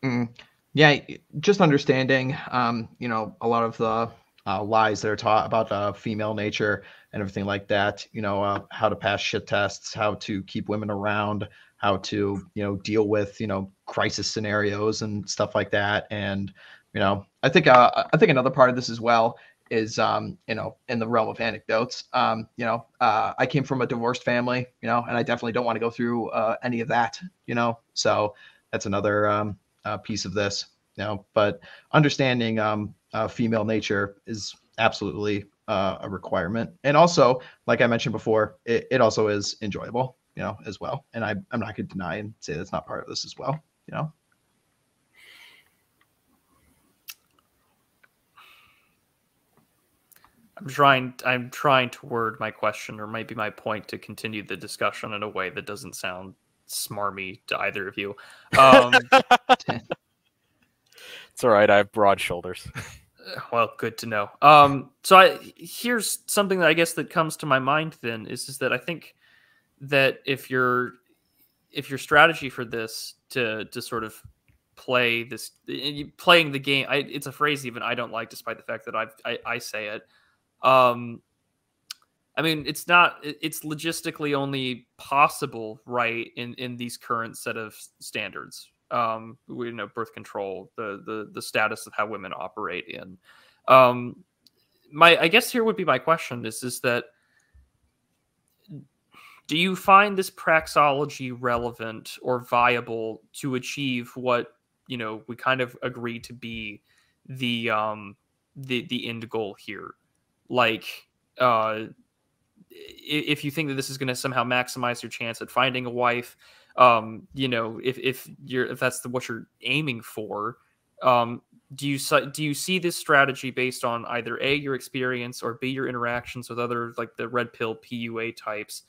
Mm, yeah. Just understanding, um, you know, a lot of the uh, lies that are taught about uh, female nature and everything like that, you know, uh, how to pass shit tests, how to keep women around, how to, you know, deal with, you know, crisis scenarios and stuff like that. And, you know, I think, uh, I think another part of this as well is, um, you know, in the realm of anecdotes, um, you know, uh, I came from a divorced family, you know, and I definitely don't want to go through uh, any of that, you know, so that's another um, uh, piece of this, you know, but understanding um, uh, female nature is absolutely uh, a requirement. And also, like I mentioned before, it, it also is enjoyable, you know, as well. And I, I'm not going to deny and say that's not part of this as well, you know? I'm trying, I'm trying to word my question, or might be my point, to continue the discussion in a way that doesn't sound smarmy to either of you. Um, it's all right. I have broad shoulders. Well, good to know. Um, so I, here's something that I guess that comes to my mind then is, is that I think that if your if your strategy for this to to sort of play this playing the game, I, it's a phrase even I don't like, despite the fact that I've, I I say it. Um, I mean, it's not it's logistically only possible, right? In in these current set of standards, um, we you know birth control, the the the status of how women operate in. Um, my I guess here would be my question is is that. Do you find this praxology relevant or viable to achieve what, you know, we kind of agree to be the um, the the end goal here? Like, uh, if you think that this is going to somehow maximize your chance at finding a wife, um, you know, if if you're if that's the, what you're aiming for, um, do you do you see this strategy based on either A, your experience, or B, your interactions with other, like the red pill P U A types?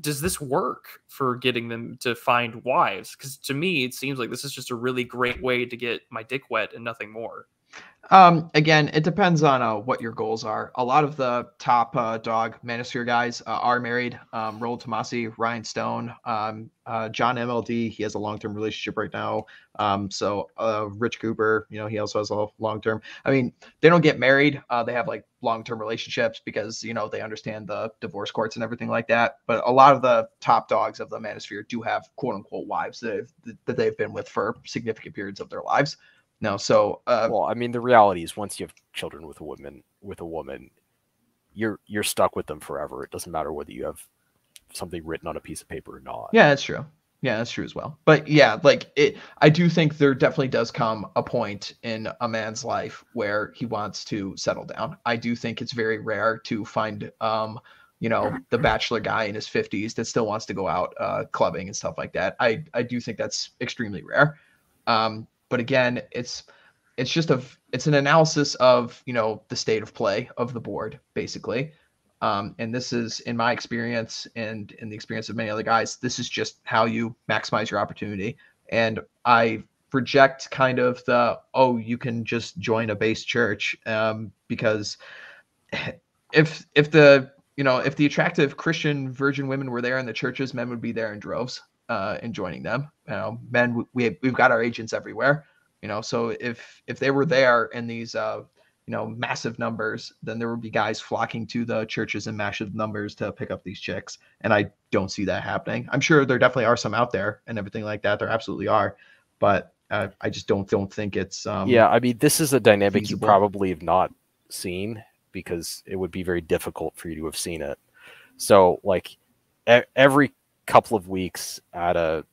Does this work for getting them to find wives? Because to me, it seems like this is just a really great way to get my dick wet and nothing more. Um, again, it depends on uh, what your goals are. A lot of the top uh, dog manosphere guys uh, are married. Um, Rollo Tomassi, Ryan Stone, um, uh, John M L D. He has a long-term relationship right now. Um, so uh, Rich Cooper, you know, he also has a long-term. I mean, they don't get married. Uh, they have like long-term relationships because, you know, they understand the divorce courts and everything like that. But a lot of the top dogs of the manosphere do have quote-unquote wives that they've, that they've been with for significant periods of their lives. No, so uh, well, I mean, the reality is, once you have children with a woman, with a woman, you're you're stuck with them forever. It doesn't matter whether you have something written on a piece of paper or not. Yeah, that's true. Yeah, that's true as well. But yeah, like it, I do think there definitely does come a point in a man's life where he wants to settle down. I do think it's very rare to find, um, you know, the bachelor guy in his fifties that still wants to go out uh, clubbing and stuff like that. I I do think that's extremely rare. Um, But again, it's it's just a it's an analysis of, you know, the state of play of the board, basically. Um, and this is, in my experience and in the experience of many other guys, this is just how you maximize your opportunity. And I reject kind of the, oh, you can just join a base church, um, because if if the you know if the attractive Christian virgin women were there in the churches, men would be there in droves. Uh, and joining them, you know, men, we we've got our agents everywhere, you know. So if if they were there in these, uh, you know, massive numbers, then there would be guys flocking to the churches in massive numbers to pick up these chicks. And I don't see that happening. I'm sure there definitely are some out there and everything like that. There absolutely are, but uh, I just don't don't think it's. Um, yeah, I mean, this is a dynamic feasible. You probably have not seen, because it would be very difficult for you to have seen it. So like every. couple of weeks at a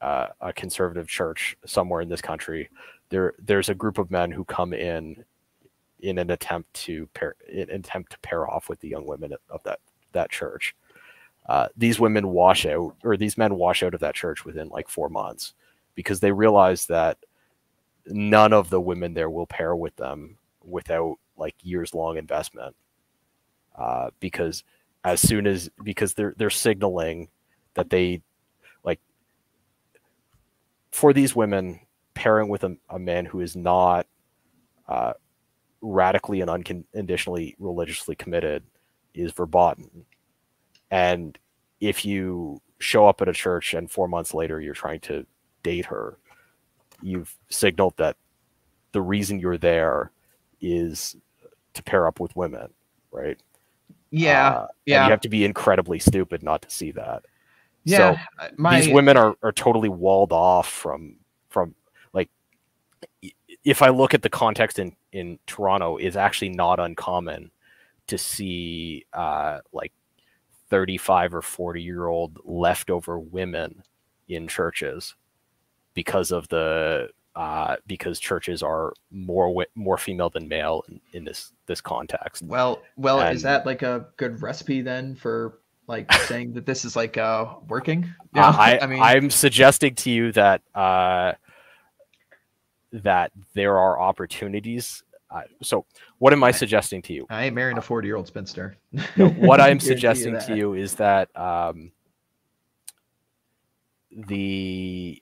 uh, a conservative church somewhere in this country, there there's a group of men who come in in an attempt to pair in an attempt to pair off with the young women of that that church. Uh, these women wash out, or these men wash out of that church within like four months because they realize that none of the women there will pair with them without like years long investment. Uh, because as soon as, because they're, they're signaling that they like, for these women, pairing with a, a man who is not uh, radically and unconditionally religiously committed is verboten. And if you show up at a church and four months later you're trying to date her, you've signaled that the reason you're there is to pair up with women, right? Yeah, uh, yeah. And you have to be incredibly stupid not to see that. Yeah, so my... these women are, are totally walled off from from like. If I look at the context in in Toronto, it's actually not uncommon to see uh, like thirty-five or forty year old leftover women in churches because of the uh, because churches are more more female than male in, in this this context. Well, well, and, is that like a good recipe then for like saying that this is like uh, working? Yeah, uh, I, I mean, I'm suggesting to you that uh, that there are opportunities. Uh, so, what am I suggesting to you? I ain't marrying a forty-year-old spinster. No, what I'm suggesting to you is that um, the.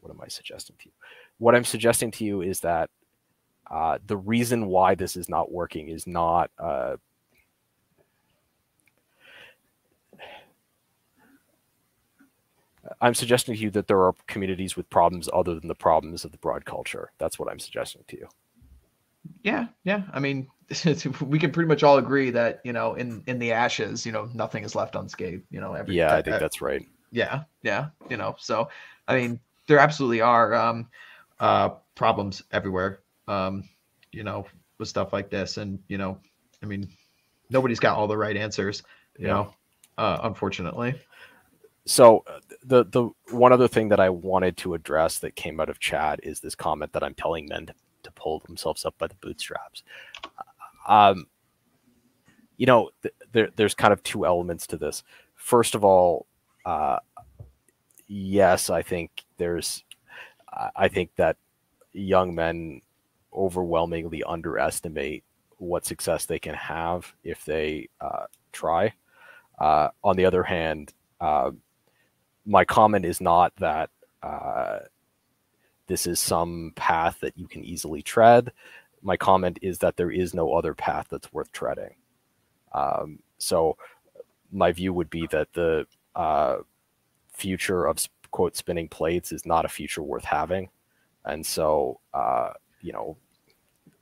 What am I suggesting to you? What I'm suggesting to you is that uh, the reason why this is not working is not uh, I'm suggesting to you that there are communities with problems other than the problems of the broad culture. That's what I'm suggesting to you. Yeah. Yeah. I mean, we can pretty much all agree that, you know, in, in the ashes, you know, nothing is left unscathed, you know, every, yeah, that, I think that, that's right. Yeah. Yeah. You know, so, I mean, there absolutely are um, uh, problems everywhere, um, you know, with stuff like this. And, you know, I mean, nobody's got all the right answers, you yeah. know, uh, unfortunately. So the, the one other thing that I wanted to address that came out of chat is this comment that I'm telling men to, to pull themselves up by the bootstraps. Um, you know, th there, there's kind of two elements to this. First of all, uh, yes, I think there's, I think that young men overwhelmingly underestimate what success they can have if they uh, try. Uh, on the other hand, uh, my comment is not that uh, this is some path that you can easily tread. My comment is that there is no other path that's worth treading. Um, so my view would be that the, uh, future of quote spinning plates is not a future worth having, and so uh you know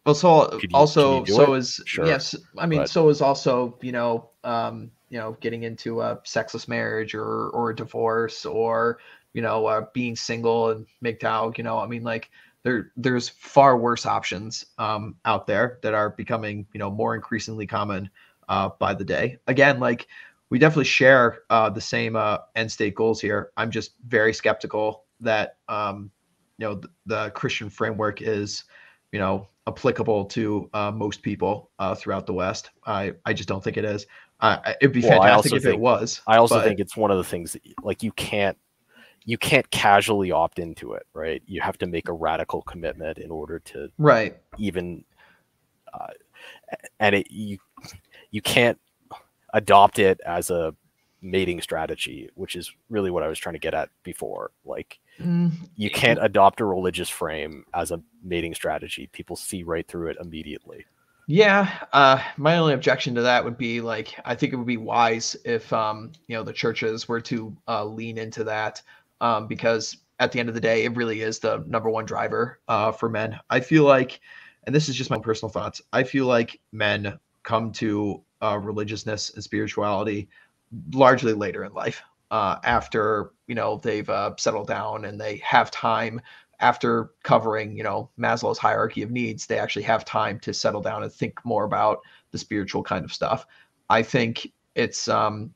well so you, also so it? is sure. yes I mean but, so is also you know um you know getting into a sexless marriage or or a divorce or you know uh, being single and M G T O W, you know I mean like there there's far worse options um out there that are becoming you know more increasingly common uh by the day. Again, like we definitely share uh, the same uh, end state goals here. I'm just very skeptical that um, you know the, the Christian framework is you know applicable to uh, most people uh, throughout the West. I I just don't think it is. Uh, it'd be well, fantastic if think, it was. I also but... think it's one of the things that like you can't you can't casually opt into it, right? You have to make a radical commitment in order to right even uh, and it you you can't adopt it as a mating strategy, which is really what I was trying to get at before. Like mm. you can't adopt a religious frame as a mating strategy. People see right through it immediately. Yeah. Uh, my only objection to that would be like, I think it would be wise if, um, you know, the churches were to uh, lean into that um, because at the end of the day, it really is the number one driver uh, for men. I feel like, and this is just my own personal thoughts. I feel like men come to Uh, religiousness and spirituality largely later in life uh, after, you know, they've uh, settled down and they have time after covering, you know, Maslow's hierarchy of needs. They actually have time to settle down and think more about the spiritual kind of stuff. I think it's um,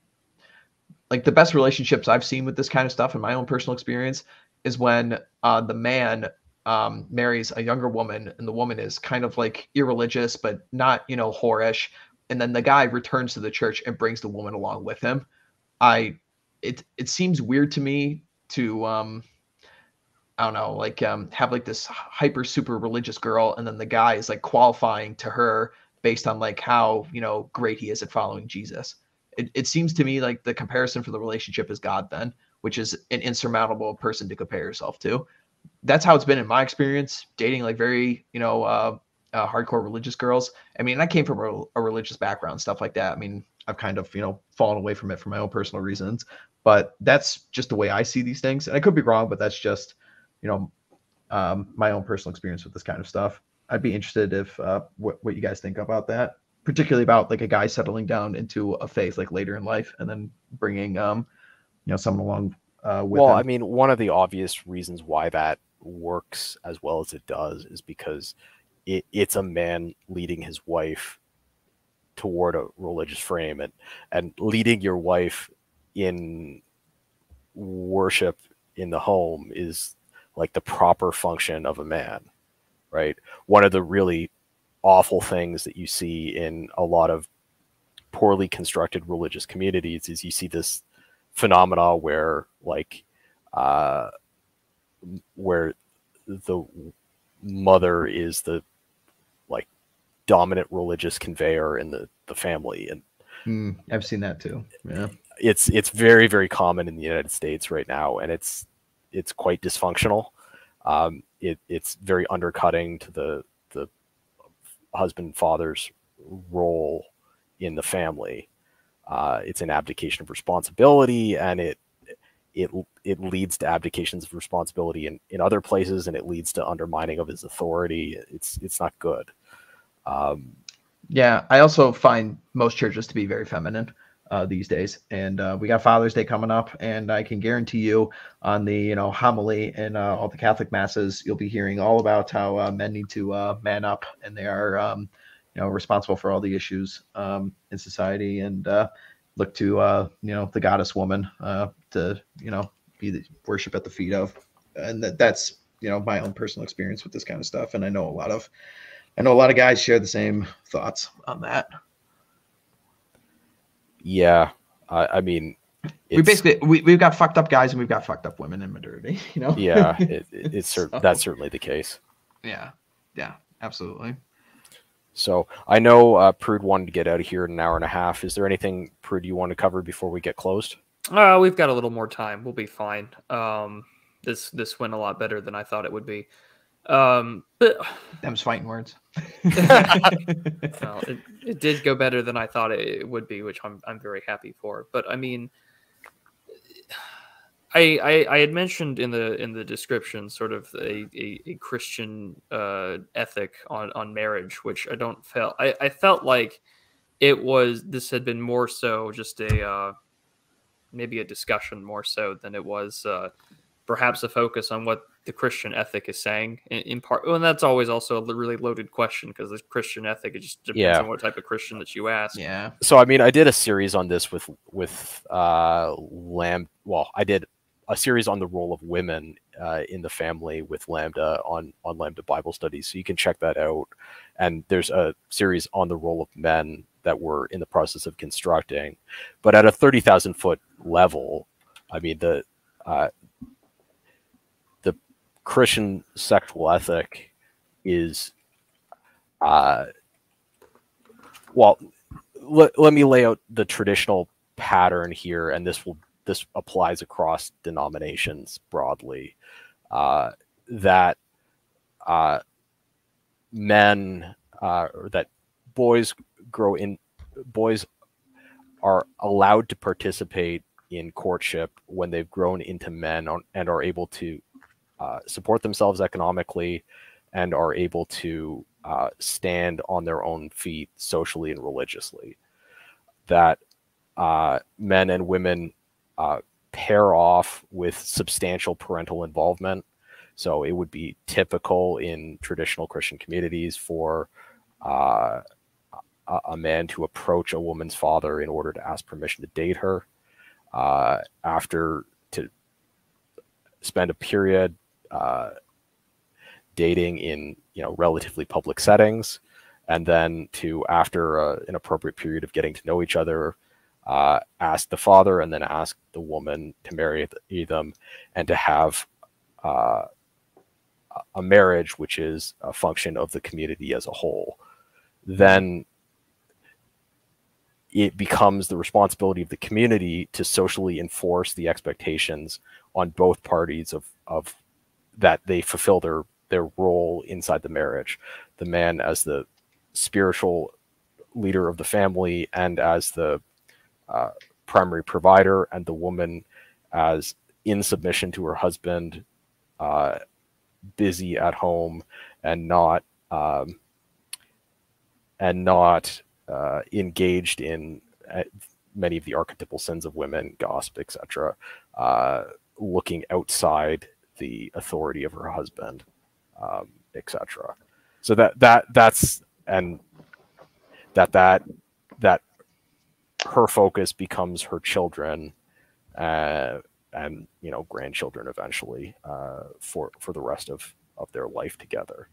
like the best relationships I've seen with this kind of stuff in my own personal experience is when uh, the man um, marries a younger woman and the woman is kind of like irreligious, but not, you know, whorish. And then the guy returns to the church and brings the woman along with him. I, it, it seems weird to me to, um, I don't know, like um, have like this hyper super religious girl. And then the guy is like qualifying to her based on like how, you know, great he is at following Jesus. It, it seems to me like the comparison for the relationship is God then, which is an insurmountable person to compare yourself to. That's how it's been in my experience dating like very, you know, uh, uh, hardcore religious girls. I mean, I came from a, a religious background, stuff like that. I mean, I've kind of, you know, fallen away from it for my own personal reasons, but that's just the way I see these things. And I could be wrong, but that's just, you know, um, my own personal experience with this kind of stuff. I'd be interested if uh, what, what you guys think about that, particularly about like a guy settling down into a faith like later in life and then bringing, um, you know, someone along uh, with Well, him. I mean, one of the obvious reasons why that works as well as it does is because it, it's a man leading his wife toward a religious frame, and, and leading your wife in worship in the home is like the proper function of a man, right? One of the really awful things that you see in a lot of poorly constructed religious communities is you see this phenomena where like uh where the mother is the like dominant religious conveyor in the the family, and mm, I've seen that too. Yeah, it's it's very very common in the United States right now, and it's it's quite dysfunctional. um it it's very undercutting to the the husband father's role in the family. Uh, it's an abdication of responsibility, and it it it leads to abdications of responsibility in, in other places, and it leads to undermining of his authority. It's it's not good. Um, yeah, I also find most churches to be very feminine uh, these days, and uh, we got Father's Day coming up, and I can guarantee you on the you know homily and uh, all the Catholic masses, you'll be hearing all about how uh, men need to uh, man up, and they are. Um, you know, responsible for all the issues um, in society, and uh, look to, uh, you know, the goddess woman uh, to, you know, be the worship at the feet of. And that, that's, you know, my own personal experience with this kind of stuff. And I know a lot of, I know a lot of guys share the same thoughts on that. Yeah. I, I mean, it's, we basically, we, we've got fucked up guys and we've got fucked up women in modernity, you know? Yeah. It, it, it's so, that's certainly the case. Yeah. Yeah, absolutely. So I know uh, Prude wanted to get out of here in an hour and a half. Is there anything, Prude, you want to cover before we get closed? Uh, we've got a little more time. We'll be fine. Um, this this went a lot better than I thought it would be. Um, but them's fighting words. Well, it, it did go better than I thought it would be, which I'm I'm very happy for. But I mean, I I, I had mentioned in the in the description sort of a, a, a Christian uh, ethic on, on marriage, which I don't felt I, I felt like it was this had been more so just a uh, maybe a discussion more so than it was uh, perhaps a focus on what the Christian ethic is saying in, in part. And that's always also a really loaded question because the Christian ethic, it just depends yeah. on what type of Christian that you ask. Yeah. So I mean, I did a series on this with with uh, Lamb. Well, I did a series on the role of women uh, in the family with Lambda on, on Lambda Bible Studies. So you can check that out. And there's a series on the role of men that we're in the process of constructing, but at a thirty thousand foot level, I mean, the, uh, the Christian sexual ethic is, uh, well, let, let me lay out the traditional pattern here. And this will, this applies across denominations broadly, uh, that uh, men uh, or that boys grow in boys are allowed to participate in courtship when they've grown into men on, and are able to uh, support themselves economically and are able to uh, stand on their own feet socially and religiously, that uh, men and women Uh, pair off with substantial parental involvement. So it would be typical in traditional Christian communities for uh, a, a man to approach a woman's father in order to ask permission to date her. uh, after to spend a period uh, dating in, you know, relatively public settings, and then to, after uh, an appropriate period of getting to know each other, uh, ask the father and then ask the woman to marry them and to have uh, a marriage, which is a function of the community as a whole. Then it becomes the responsibility of the community to socially enforce the expectations on both parties of, of that they fulfill their, their role inside the marriage. The man as the spiritual leader of the family and as the uh, primary provider, and the woman as in submission to her husband, uh, busy at home and not, um, and not, uh, engaged in many of the archetypal sins of women, gossip, et cetera, uh, looking outside the authority of her husband, um, et cetera. So that, that, that's, and that, that, that her focus becomes her children, uh, and, you know, grandchildren eventually, uh, for, for the rest of, of their life together.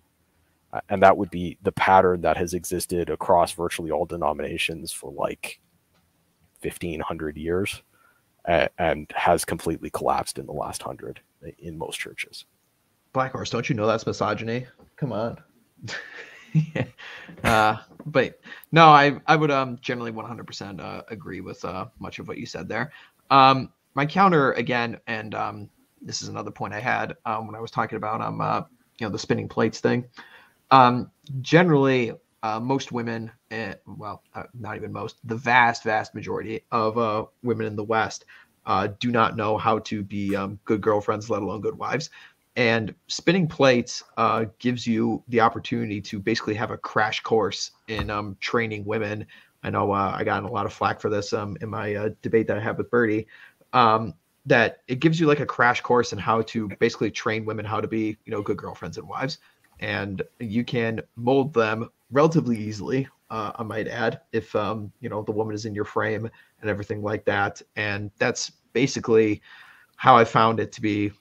And that would be the pattern that has existed across virtually all denominations for like fifteen hundred years, uh, and has completely collapsed in the last hundred in most churches. Black Horse, don't you know that's misogyny? Come on. Yeah. Uh, but no, I, I would um, generally one hundred percent uh, agree with uh, much of what you said there. Um, my counter again, and um, this is another point I had um, when I was talking about um, uh, you know, the spinning plates thing. Um, generally, uh, most women, eh, well, uh, not even most, the vast, vast majority of uh, women in the West uh, do not know how to be um, good girlfriends, let alone good wives. And spinning plates uh, gives you the opportunity to basically have a crash course in um, training women. I know uh, I got in a lot of flack for this um, in my uh, debate that I had with Birdie, um, that it gives you like a crash course in how to basically train women how to be, you know, good girlfriends and wives. And you can mold them relatively easily, uh, I might add, if, um, you know, the woman is in your frame and everything like that. And that's basically how I found it to be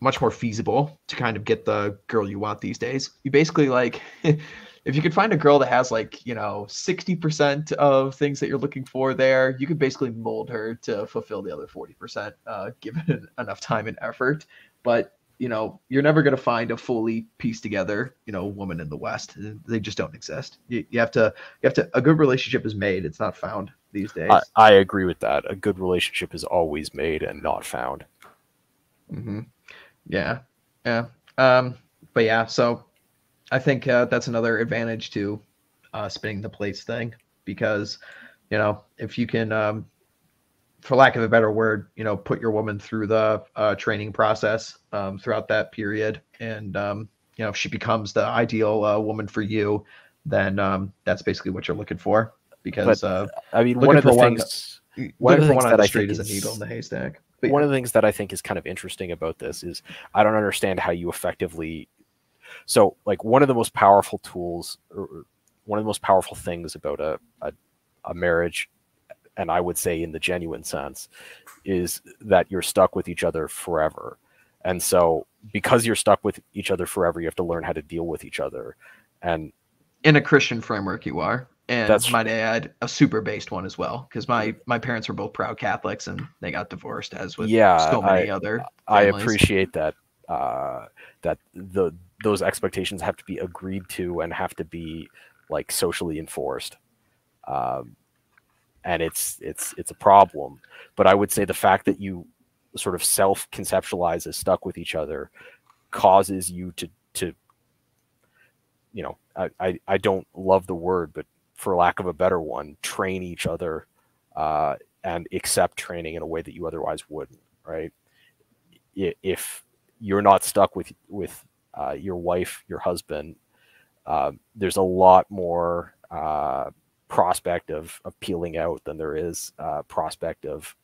much more feasible to kind of get the girl you want these days. You basically, like, if you could find a girl that has like, you know, sixty percent of things that you're looking for there, you could basically mold her to fulfill the other forty percent, uh, given enough time and effort. But you know, you're never going to find a fully pieced together, you know, woman in the West. They just don't exist. You, you have to, you have to, a good relationship is made. It's not found these days. I, I agree with that. A good relationship is always made and not found. Mm-hmm. Yeah. Yeah. Um, but yeah, so I think uh, that's another advantage to uh, spinning the plates thing, because, you know, if you can, um, for lack of a better word, you know, put your woman through the uh, training process um, throughout that period. And, um, you know, if she becomes the ideal uh, woman for you, then um, that's basically what you're looking for. Because, but, uh, I mean, one of the things that I think is a needle in the haystack. But one yeah. of the things that I think is kind of interesting about this is I don't understand how you effectively. So, like, one of the most powerful tools, or one of the most powerful things about a, a, a marriage, and I would say in the genuine sense, is that you're stuck with each other forever. And so because you're stuck with each other forever, you have to learn how to deal with each other. And in a Christian framework, you are. And that's, might I add, a super based one as well, because my, my parents were both proud Catholics and they got divorced, as with yeah, so many I, other families. I appreciate that, uh, that the those expectations have to be agreed to and have to be like socially enforced. Um, And it's it's it's a problem, but I would say the fact that you sort of self-conceptualize as stuck with each other causes you to to you know I, I I don't love the word, but for lack of a better one, train each other uh, and accept training in a way that you otherwise wouldn't, right? If you're not stuck with with uh, your wife, your husband, uh, there's a lot more. Uh, prospect of, of peeling out than there is uh prospect of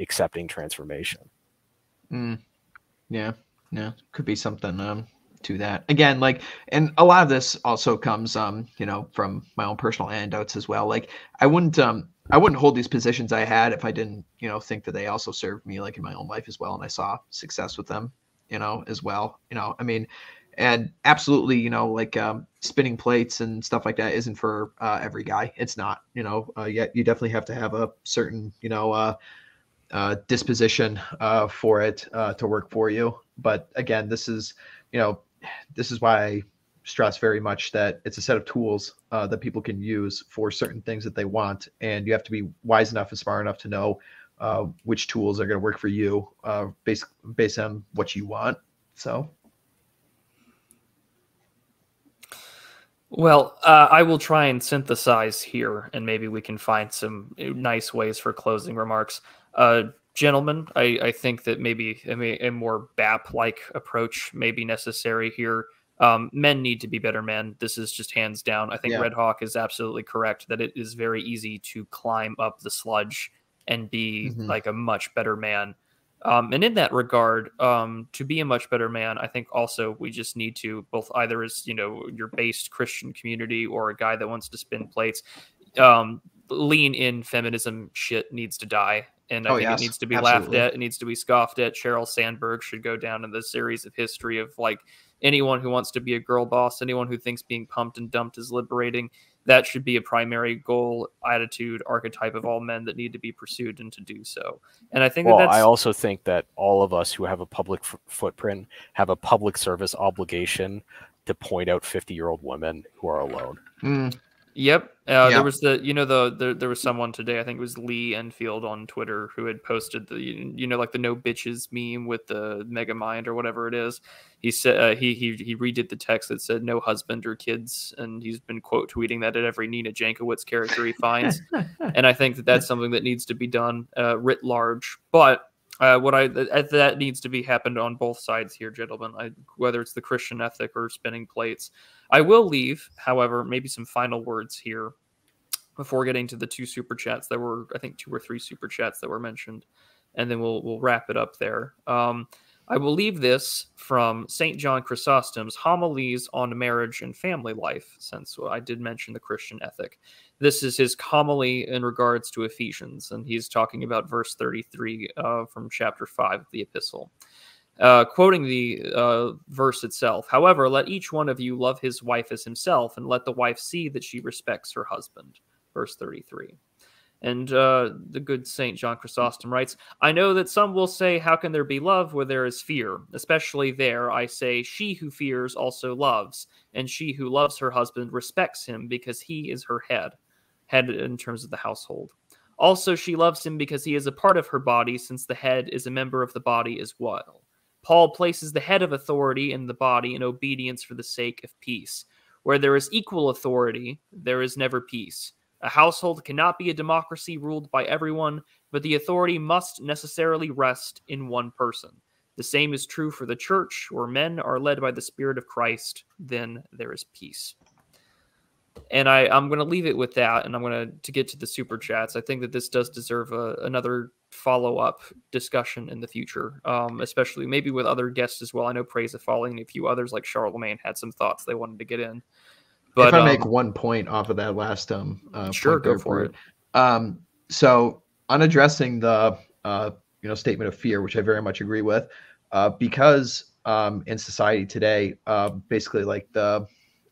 accepting transformation. Mm. Yeah. Yeah. Could be something um, to that again, like, and a lot of this also comes, um, you know, from my own personal anecdotes as well. Like I wouldn't, um, I wouldn't hold these positions I had if I didn't, you know, think that they also served me like in my own life as well. And I saw success with them, you know, as well, you know, I mean, and absolutely, you know, like um, spinning plates and stuff like that isn't for uh, every guy. It's not, you know, uh, yet you definitely have to have a certain, you know, uh, uh, disposition uh, for it uh, to work for you. But again, this is, you know, this is why I stress very much that it's a set of tools uh, that people can use for certain things that they want. And you have to be wise enough and smart enough to know uh, which tools are going to work for you uh, based, based on what you want. So. Well, uh, I will try and synthesize here, and maybe we can find some nice ways for closing remarks. Uh, gentlemen, I, I think that maybe a, a more B A P-like approach may be necessary here. Um, men need to be better men. This is just hands down. I think yeah. Red Hawk is absolutely correct that it is very easy to climb up the sludge and be mm-hmm. like a much better man. Um, and in that regard, um, to be a much better man, I think also we just need to both either as, you know, your based Christian community or a guy that wants to spin plates, um, lean in feminism shit needs to die. And I oh, think yes. it needs to be Absolutely. laughed at. It needs to be scoffed at. Cheryl Sandberg should go down in the series of history of like anyone who wants to be a girl boss, anyone who thinks being pumped and dumped is liberating. That should be a primary goal, attitude, archetype of all men that need to be pursued and to do so. And I think well, that that's... I also think that all of us who have a public f footprint have a public service obligation to point out fifty-year-old women who are alone. Mm. Yep. Uh, yep. There was the, you know, the, the, there was someone today, I think it was Lee Enfield on Twitter, who had posted the, you know, like the no bitches meme with the Megamind or whatever it is. He said, uh, he, he, he redid the text that said no husband or kids. And he's been quote tweeting that at every Nina Jankiewicz character he finds. And I think that that's something that needs to be done uh, writ large. But uh, what I, that, that needs to be happened on both sides here, gentlemen, I, whether it's the Christian ethic or spinning plates. I will leave, however, maybe some final words here before getting to the two super chats that were, I think, two or three super chats that were mentioned, and then we'll we'll wrap it up there. Um, I will leave this from Saint John Chrysostom's Homilies on Marriage and Family Life, since I did mention the Christian ethic. This is his homily in regards to Ephesians, and he's talking about verse thirty-three uh, from chapter five of the epistle. Uh, quoting the uh, verse itself, however, let each one of you love his wife as himself, and let the wife see that she respects her husband. Verse thirty-three. And uh, the good Saint John Chrysostom writes, I know that some will say, how can there be love where there is fear? Especially there, I say, she who fears also loves, and she who loves her husband respects him because he is her head, head in terms of the household. Also, she loves him because he is a part of her body, since the head is a member of the body as well. Paul places the head of authority in the body in obedience for the sake of peace. Where there is equal authority, there is never peace. A household cannot be a democracy ruled by everyone, but the authority must necessarily rest in one person. The same is true for the church, where men are led by the Spirit of Christ, then there is peace. And I, I'm going to leave it with that, and I'm going to to get to the super chats. I think that this does deserve a, another follow-up discussion in the future, um, especially maybe with other guests as well. I know Praise of Folly and a few others like Charlemagne had some thoughts they wanted to get in. But if I um, make one point off of that last um, uh, sure, go for it. it. Um, so on addressing the uh, you know statement of fear, which I very much agree with, uh, because um, in society today, uh, basically like the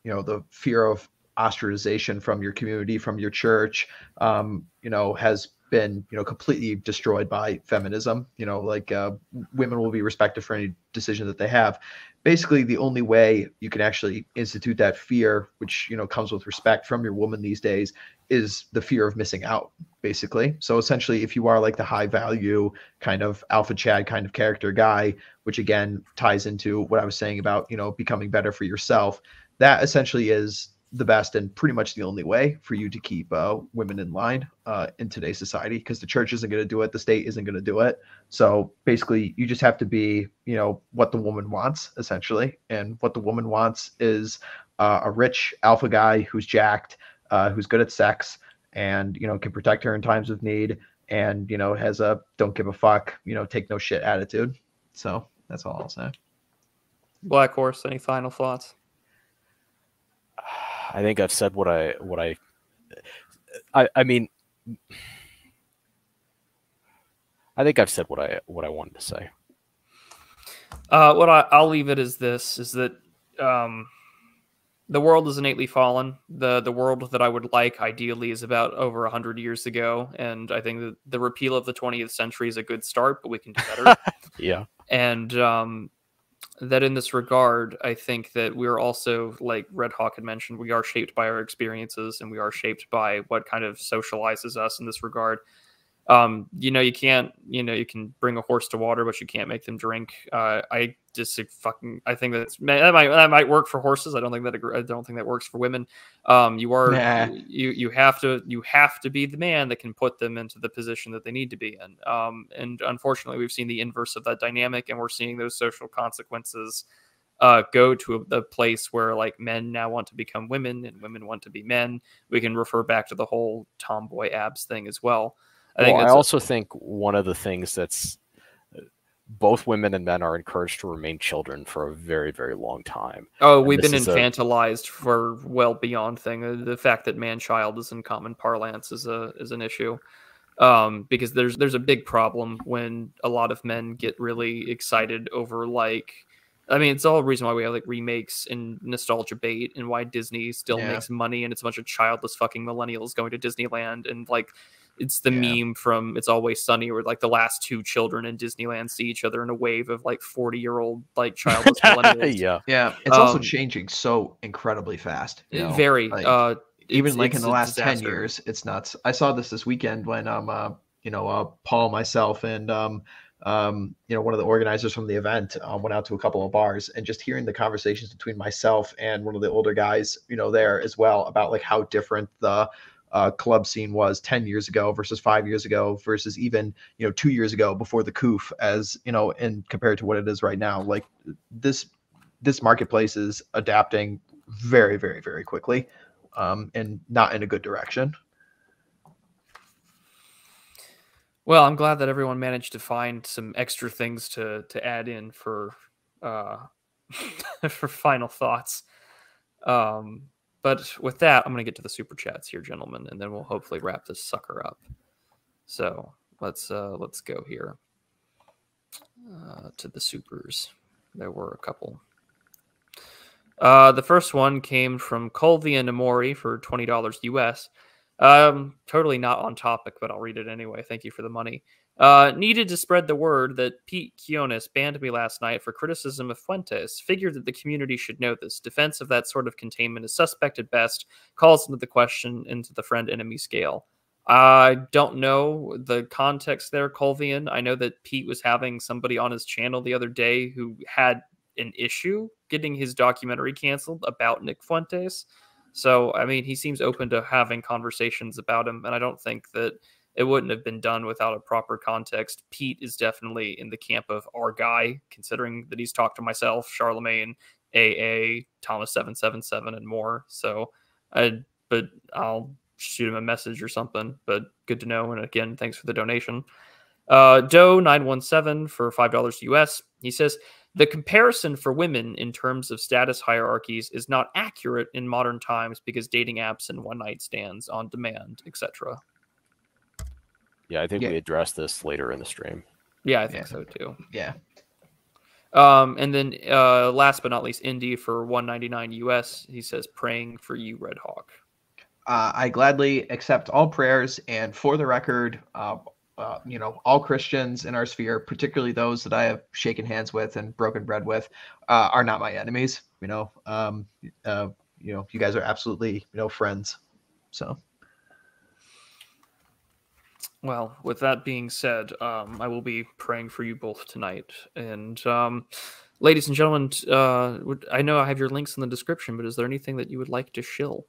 you know the fear of ostracization from your community, from your church, um, you know, has been, you know, completely destroyed by feminism. You know, like uh, women will be respected for any decision that they have. Basically, the only way you can actually institute that fear, which, you know, comes with respect from your woman these days, is the fear of missing out, basically. So essentially, if you are like the high value kind of alpha Chad kind of character guy, which again ties into what I was saying about, you know, becoming better for yourself, that essentially is the best and pretty much the only way for you to keep uh, women in line uh, in today's society, because the church isn't going to do it. The state isn't going to do it. So basically you just have to be, you know, what the woman wants essentially. And what the woman wants is uh, a rich alpha guy who's jacked, uh, who's good at sex and, you know, can protect her in times of need and, you know, has a don't give a fuck, you know, take no shit attitude. So that's all I'll say. Black Horse, any final thoughts? I think I've said what I, what I, I, I mean, I think I've said what I what I wanted to say. Uh, what I, I'll leave it as this is that um, the world is innately fallen. the The world that I would like ideally is about over a hundred years ago, and I think that the repeal of the twentieth century is a good start, but we can do better. Yeah, and um, that in this regard, I think that we're also, like Red Hawk had mentioned, we are shaped by our experiences, and we are shaped by what kind of socializes us in this regard. Um, you know, you can't, you know, you can bring a horse to water, but you can't make them drink. Uh, I just fucking, I think that's, that might, that might work for horses. I don't think that, I don't think that works for women. Um, you are, nah. you, you have to, you have to be the man that can put them into the position that they need to be in. Um, and unfortunately we've seen the inverse of that dynamic, and we're seeing those social consequences, uh, go to a, a place where like men now want to become women and women want to be men. We can refer back to the whole tomboy abs thing as well. I, think well, I also think one of the things that's both women and men are encouraged to remain children for a very, very long time. Oh, and we've been infantilized a... for well beyond thing. The fact that man-child is in common parlance is a is an issue um, because there's there's a big problem when a lot of men get really excited over like. I mean, it's all reason why we have like remakes and nostalgia bait and why Disney still yeah. makes money, and it's a bunch of childless fucking millennials going to Disneyland and like. It's the yeah. meme from It's Always Sunny where like the last two children in Disneyland see each other in a wave of like forty year old like childless millennials. Yeah. Yeah. It's um, also changing so incredibly fast. You know? Very. Like, uh, even it's, like it's in the last ten years, it's nuts. I saw this this weekend when, um, uh, you know, uh, Paul, myself, and, um, um, you know, one of the organizers from the event um, went out to a couple of bars, and just hearing the conversations between myself and one of the older guys, you know, there as well about like how different the, Uh, club scene was ten years ago versus five years ago versus even, you know, two years ago before the coof, as you know, and compared to what it is right now. Like this, this marketplace is adapting very, very, very quickly um, and not in a good direction. Well, I'm glad that everyone managed to find some extra things to, to add in for, uh, for final thoughts. Um, But with that, I'm going to get to the super chats here, gentlemen, and then we'll hopefully wrap this sucker up. So let's uh, let's go here uh, to the supers. There were a couple. Uh, the first one came from Colvia Namori for twenty dollars U S. Um, totally not on topic, but I'll read it anyway. Thank you for the money. Uh, needed to spread the word that Pete Kionis banned me last night for criticism of Fuentes. Figured that the community should know this. Defense of that sort of containment is suspect at best. Calls into the question into the friend-enemy scale. I don't know the context there, Colvian. I know that Pete was having somebody on his channel the other day who had an issue getting his documentary canceled about Nick Fuentes. So, I mean, he seems open to having conversations about him, and I don't think that it wouldn't have been done without a proper context. Pete is definitely in the camp of our guy, considering that he's talked to myself, Charlemagne, A A, Thomas seven seven seven, and more. So, I, but I'll shoot him a message or something. But good to know. And again, thanks for the donation. Uh, Doe nine one seven for five dollars U S. He says, the comparison for women in terms of status hierarchies is not accurate in modern times because dating apps and one-night stands on demand, et cetera. Yeah, I think yeah. we addressed this later in the stream. Yeah, I think yeah. so too. Yeah. Um, and then uh, last but not least, Indy for one ninety-nine U S. He says, praying for you, Red Hawk. Uh, I gladly accept all prayers, and for the record, uh, uh, you know, all Christians in our sphere, particularly those that I have shaken hands with and broken bread with, uh, are not my enemies. You know, um, uh, you know, you guys are absolutely, you know, friends. So. Well, with that being said, um, I will be praying for you both tonight. And um, ladies and gentlemen, uh, I know I have your links in the description, but is there anything that you would like to shill?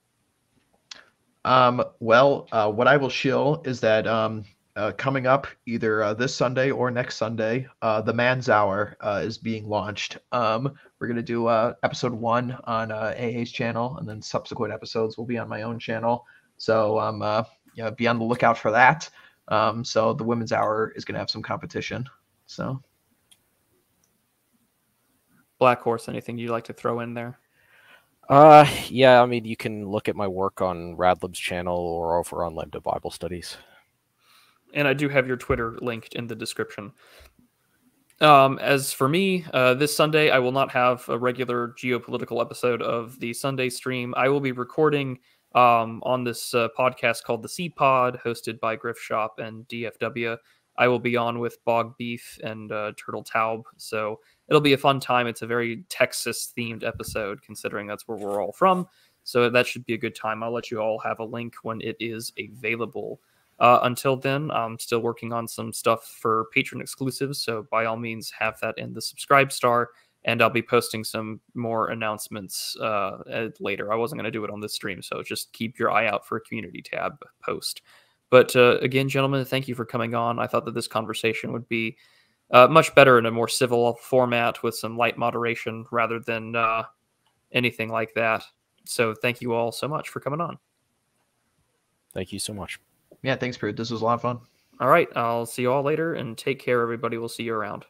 Um, well, uh, what I will shill is that um, uh, coming up either uh, this Sunday or next Sunday, uh, The Man's Hour uh, is being launched. Um, we're going to do uh, episode one on uh, A A's channel, and then subsequent episodes will be on my own channel. So um, uh, yeah, be on the lookout for that. Um, so the Women's Hour is going to have some competition. So Black Horse, anything you'd like to throw in there? Uh, yeah, I mean, you can look at my work on RadLib's channel or over on Lambda Bible Studies. And I do have your Twitter linked in the description. Um, as for me, uh, this Sunday, I will not have a regular geopolitical episode of the Sunday stream. I will be recording um, on this uh, podcast called The SeaPod, hosted by Griff Shop and D F W. I will be on with Bog Beef and uh, Turtle Taub, so it'll be a fun time. It's a very Texas-themed episode, considering that's where we're all from, so that should be a good time. I'll let you all have a link when it is available. Uh, until then, I'm still working on some stuff for Patreon exclusives, so by all means, have that in the subscribe star, and I'll be posting some more announcements uh, later. I wasn't going to do it on this stream, so just keep your eye out for a community tab post. But uh, again, gentlemen, thank you for coming on. I thought that this conversation would be uh, much better in a more civil format with some light moderation rather than uh, anything like that. So thank you all so much for coming on. Thank you so much. Yeah, thanks, Prude. This was a lot of fun. All right. I'll see you all later, and take care, everybody. We'll see you around.